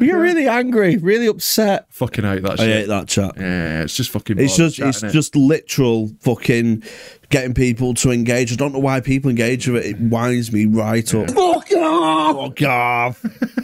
You're really angry, really upset. Fucking hate that shit. I hate that chat. Yeah, it's just fucking... It's just chat, it's it? just literal fucking getting people to engage. I don't know why people engage with it. It winds me right up. Fuck off! Fuck off!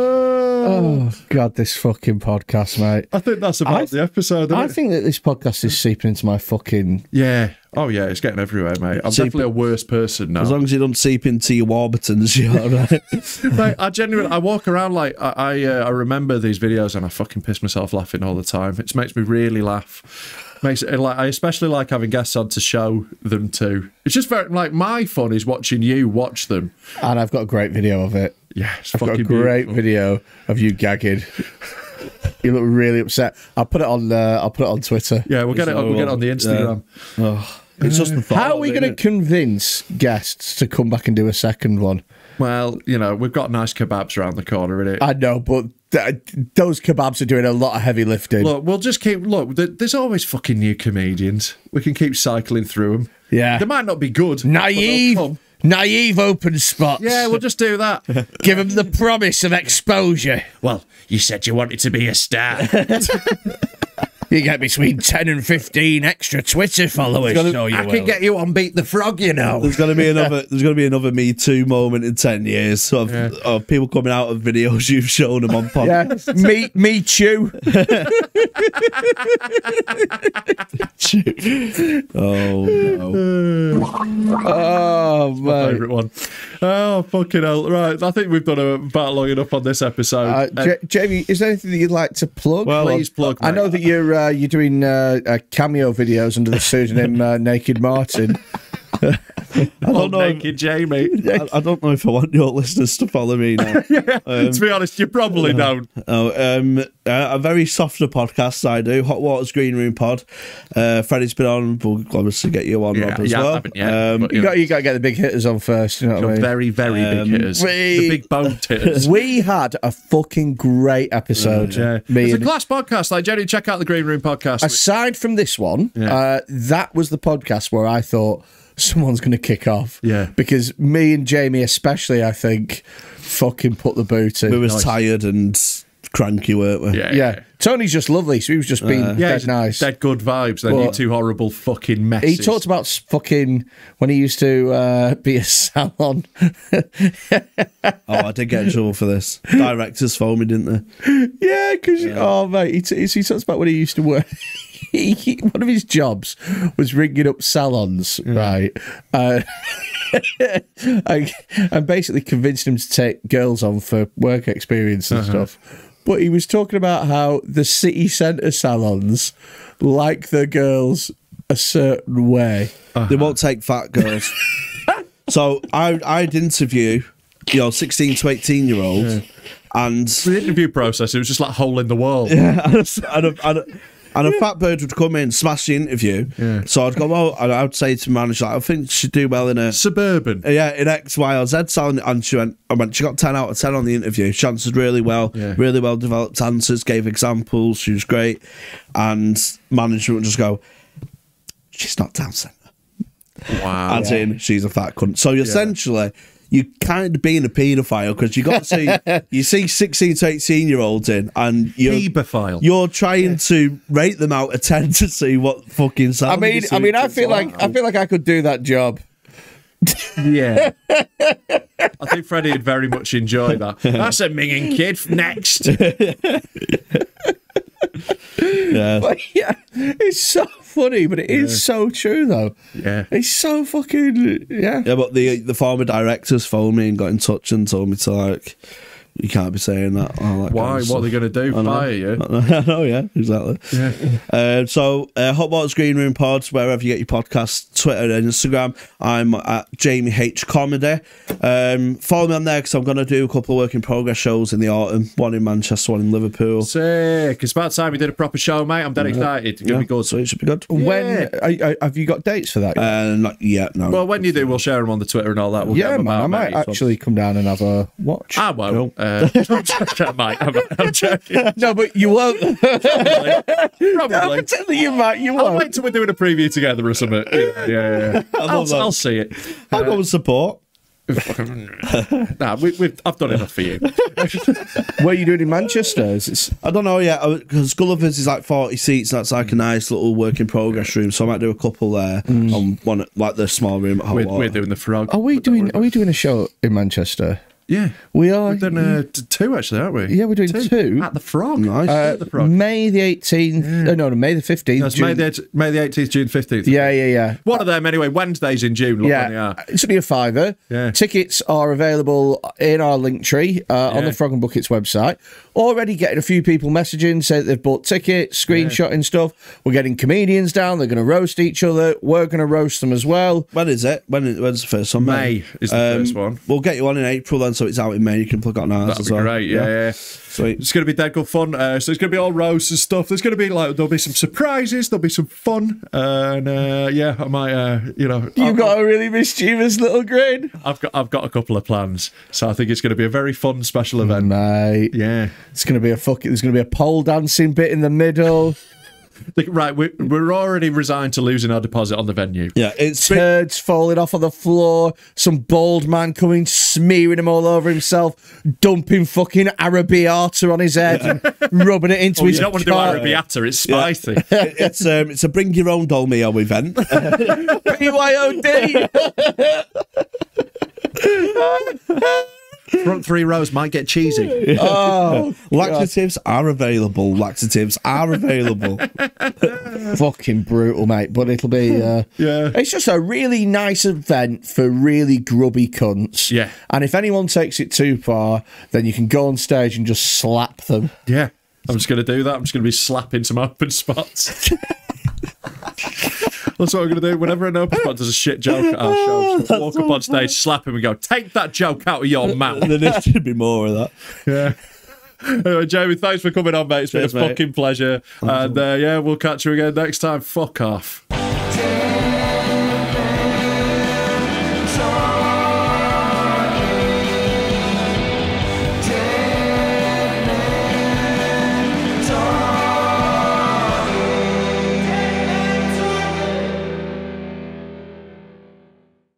Oh, God, this fucking podcast, mate. I think that's about th the episode. I it? think that this podcast is seeping into my fucking... Yeah. Oh, yeah, it's getting everywhere, mate. I'm Seep definitely a worse person now. As long as you don't seep into your Warburtons, you're all right. Like, I genuinely, I walk around like, I I, uh, I remember these videos and I fucking piss myself laughing all the time. It makes me really laugh. Makes it, like, I especially like having guests on to show them to. It's just very, like, my fun is watching you watch them. And I've got a great video of it. Yeah, it's I've fucking got a great beautiful. video of you gagging. You look really upset. I'll put it on. Uh, I'll put it on Twitter. Yeah, we'll get it. On, we'll get it on the Instagram. Yeah. Oh, it's just the thought. How are we going to convince guests to come back and do a second one? Well, you know, we've got nice kebabs around the corner, innit? I know, but th those kebabs are doing a lot of heavy lifting. Look, we'll just keep. Look, th there's always fucking new comedians. We can keep cycling through them. Yeah, they might not be good. Naive. Naive open spots. Yeah, we'll just do that. Give him the promise of exposure. Well, you said you wanted to be a star. You get between ten and fifteen extra Twitter followers. Gonna, so you I will. can get you on Beat the Frog, you know. There's going to be another There's going to be another Me Too moment in ten years of, yeah. of people coming out of videos you've shown them on podcasts. Yeah. Me, me Chew. Oh, no. Oh, man. My favourite one. Oh, fucking hell. Right, I think we've done about long enough on this episode. Uh, uh, Jamie, is there anything that you'd like to plug? Well, Please plug, mate. I know that you're... Uh, you're doing uh, uh, cameo videos under the pseudonym uh, Naked Martin. I don't or know Naked if, Jamie. I, I don't know if I want your listeners to follow me now. Yeah, um, to be honest, you probably uh, don't. Oh, um, uh, a very softer podcast I do, Hot Water's Green Room Pod. Uh, Freddie's been on. We'll obviously get you on, yeah, Rob, as yeah, well. I haven't yet, um, but, you, you, know, got, you got to get the big hitters on first. You know what I mean? Very, very um, big hitters. We, the big bone hitters. We had a fucking great episode. Yeah, yeah. It's a class podcast. Like, Jenny, check out the Green Room Podcast. Aside from this one, yeah. uh, that was the podcast where I thought, someone's going to kick off. Yeah. Because me and Jamie especially, I think, fucking put the boot in. We was nice. tired and cranky, weren't we? Yeah, yeah. yeah. Tony's just lovely, so he was just being uh, yeah, dead nice. Dead good vibes. Then you two horrible fucking messes. He talked about fucking when he used to uh, be a salon. Oh, I did get in trouble for this. Directors phoned me, didn't they? Yeah, because... Yeah. Oh, mate, he, t he talks about when he used to work... He, he, one of his jobs was ringing up salons, mm. right? Uh, I, I basically convinced him to take girls on for work experience and uh-huh. stuff. But he was talking about how the city centre salons like the girls a certain way. Uh-huh. They won't take fat girls. So I, I'd interview, you know, sixteen to eighteen year olds. Yeah. And the interview process, it was just like hole in the wall. Yeah, and I... And a fat bird would come in, smash the interview. Yeah. So I'd go, oh, and I would say to the manager, like, I think she'd do well in a... Suburban. Yeah, in X, Y, or Z sound. And she went, I went, she got ten out of ten on the interview. She answered really well, yeah. really well-developed answers, gave examples. She was great. And management would just go, she's not Down Centre. Wow. As yeah. in, she's a fat cunt. So essentially, yeah. you kind of being a paedophile because you got to see, you see sixteen to eighteen year olds in and you're, Pedophile. you're trying yeah. to rate them out of ten to see what fucking sound. I mean, I mean, I feel like, I feel like I could do that job. Yeah. I think Freddie would very much enjoy that. That's a minging kid. Next. Yeah. But yeah, it's so funny, but it yeah. is so true though. Yeah, it's so fucking yeah. Yeah, but the the former directors phoned me and got in touch and told me to like, you can't be saying that. that Why? Kind of what are they going to do? Fire you? I know. Yeah, exactly. Yeah. Uh, so, uh, Hot Water's Green Room Pods, wherever you get your podcasts, Twitter and Instagram. I'm at Jamie H Comedy. Um, follow me on there because I'm going to do a couple of work in progress shows in the autumn. One in Manchester, one in Liverpool. Sick! It's about time we did a proper show, mate. I'm dead yeah. excited. It's going to yeah. be good. So it should be good. Yeah. When I, I, have you got dates for that? Uh, not yet. No. Well, when you do, we'll share them on the Twitter and all that. We'll yeah, man, out, I might mate, actually so. come down and have a watch. I won't. You know? Uh, I'm joking, mate. I'm, I'm joking. No, but you won't. Probably. Probably. No, I'm telling you, mate, you won't. I'll wait till we're doing a preview together or something. Yeah, yeah, yeah. I'll, I'll see it. I'll uh, go with support. Nah, we, we've, I've done enough for you. Where are you doing in Manchester? Is it... I don't know yet, because Gulliver's is like forty seats. That's like a nice little work in progress room, so I might do a couple there mm. on one, like the small room at Hot Water. We're doing the Frog. Are we doing? Are we doing a show in Manchester? Yeah, we are. We've done uh, two actually, aren't we? Yeah, we're doing two, two. at the Frog. Nice. Uh, at the Frog. May the eighteenth. Yeah. Oh, no, no, May the fifteenth. No, it's May the May the eighteenth, June fifteenth. Yeah, yeah, yeah. One of them anyway. Wednesdays in June. Look yeah, when they are. It's only a fiver. Yeah. Tickets are available in our link tree uh, yeah. on the Frog and Buckets website. Already getting a few people messaging saying they've bought tickets, screenshotting yeah. stuff. We're getting comedians down. They're going to roast each other. We're going to roast them as well. When is it? When is, when's the first one? May is the um, first one. We'll get you on in April then. So it's out in May. You can plug on ours. That'd be well. great. Yeah, yeah. yeah. Sweet. It's going to be dead good fun. Uh, so it's going to be all roasts and stuff. There's going to be like there'll be some surprises. There'll be some fun. Uh, and uh, yeah, I might. Uh, you know, you've got a really mischievous little grin. I've got. I've got a couple of plans. So I think it's going to be a very fun special event, mate. Yeah, it's going to be a fucking. There's going to be a pole dancing bit in the middle. Right, we're, we're already resigned to losing our deposit on the venue. Yeah, it's turds falling off on the floor, some bald man coming, smearing him all over himself, dumping fucking arrabbiata on his head yeah. and rubbing it into oh, his you don't car. want to do arrabbiata, it's spicy. Yeah. It, it's, um, it's a bring your own Dolmio event. B Y O D! Front three rows might get cheesy. Oh, Laxatives God. are available. Laxatives are available. Fucking brutal, mate. But it'll be... Uh, yeah. It's just a really nice event for really grubby cunts. Yeah. And if anyone takes it too far, then you can go on stage and just slap them. Yeah. I'm just going to do that. I'm just going to be slapping some open spots. That's what I'm going to do. Whenever an open spot does a shit joke at our show, just walk up on stage, slap him and go, take that joke out of your mouth. There should be more of that. Yeah. Anyway, Jamie, thanks for coming on, mate. It's been Cheers, a mate. fucking pleasure. Thanks, and uh, yeah, we'll catch you again next time. Fuck off.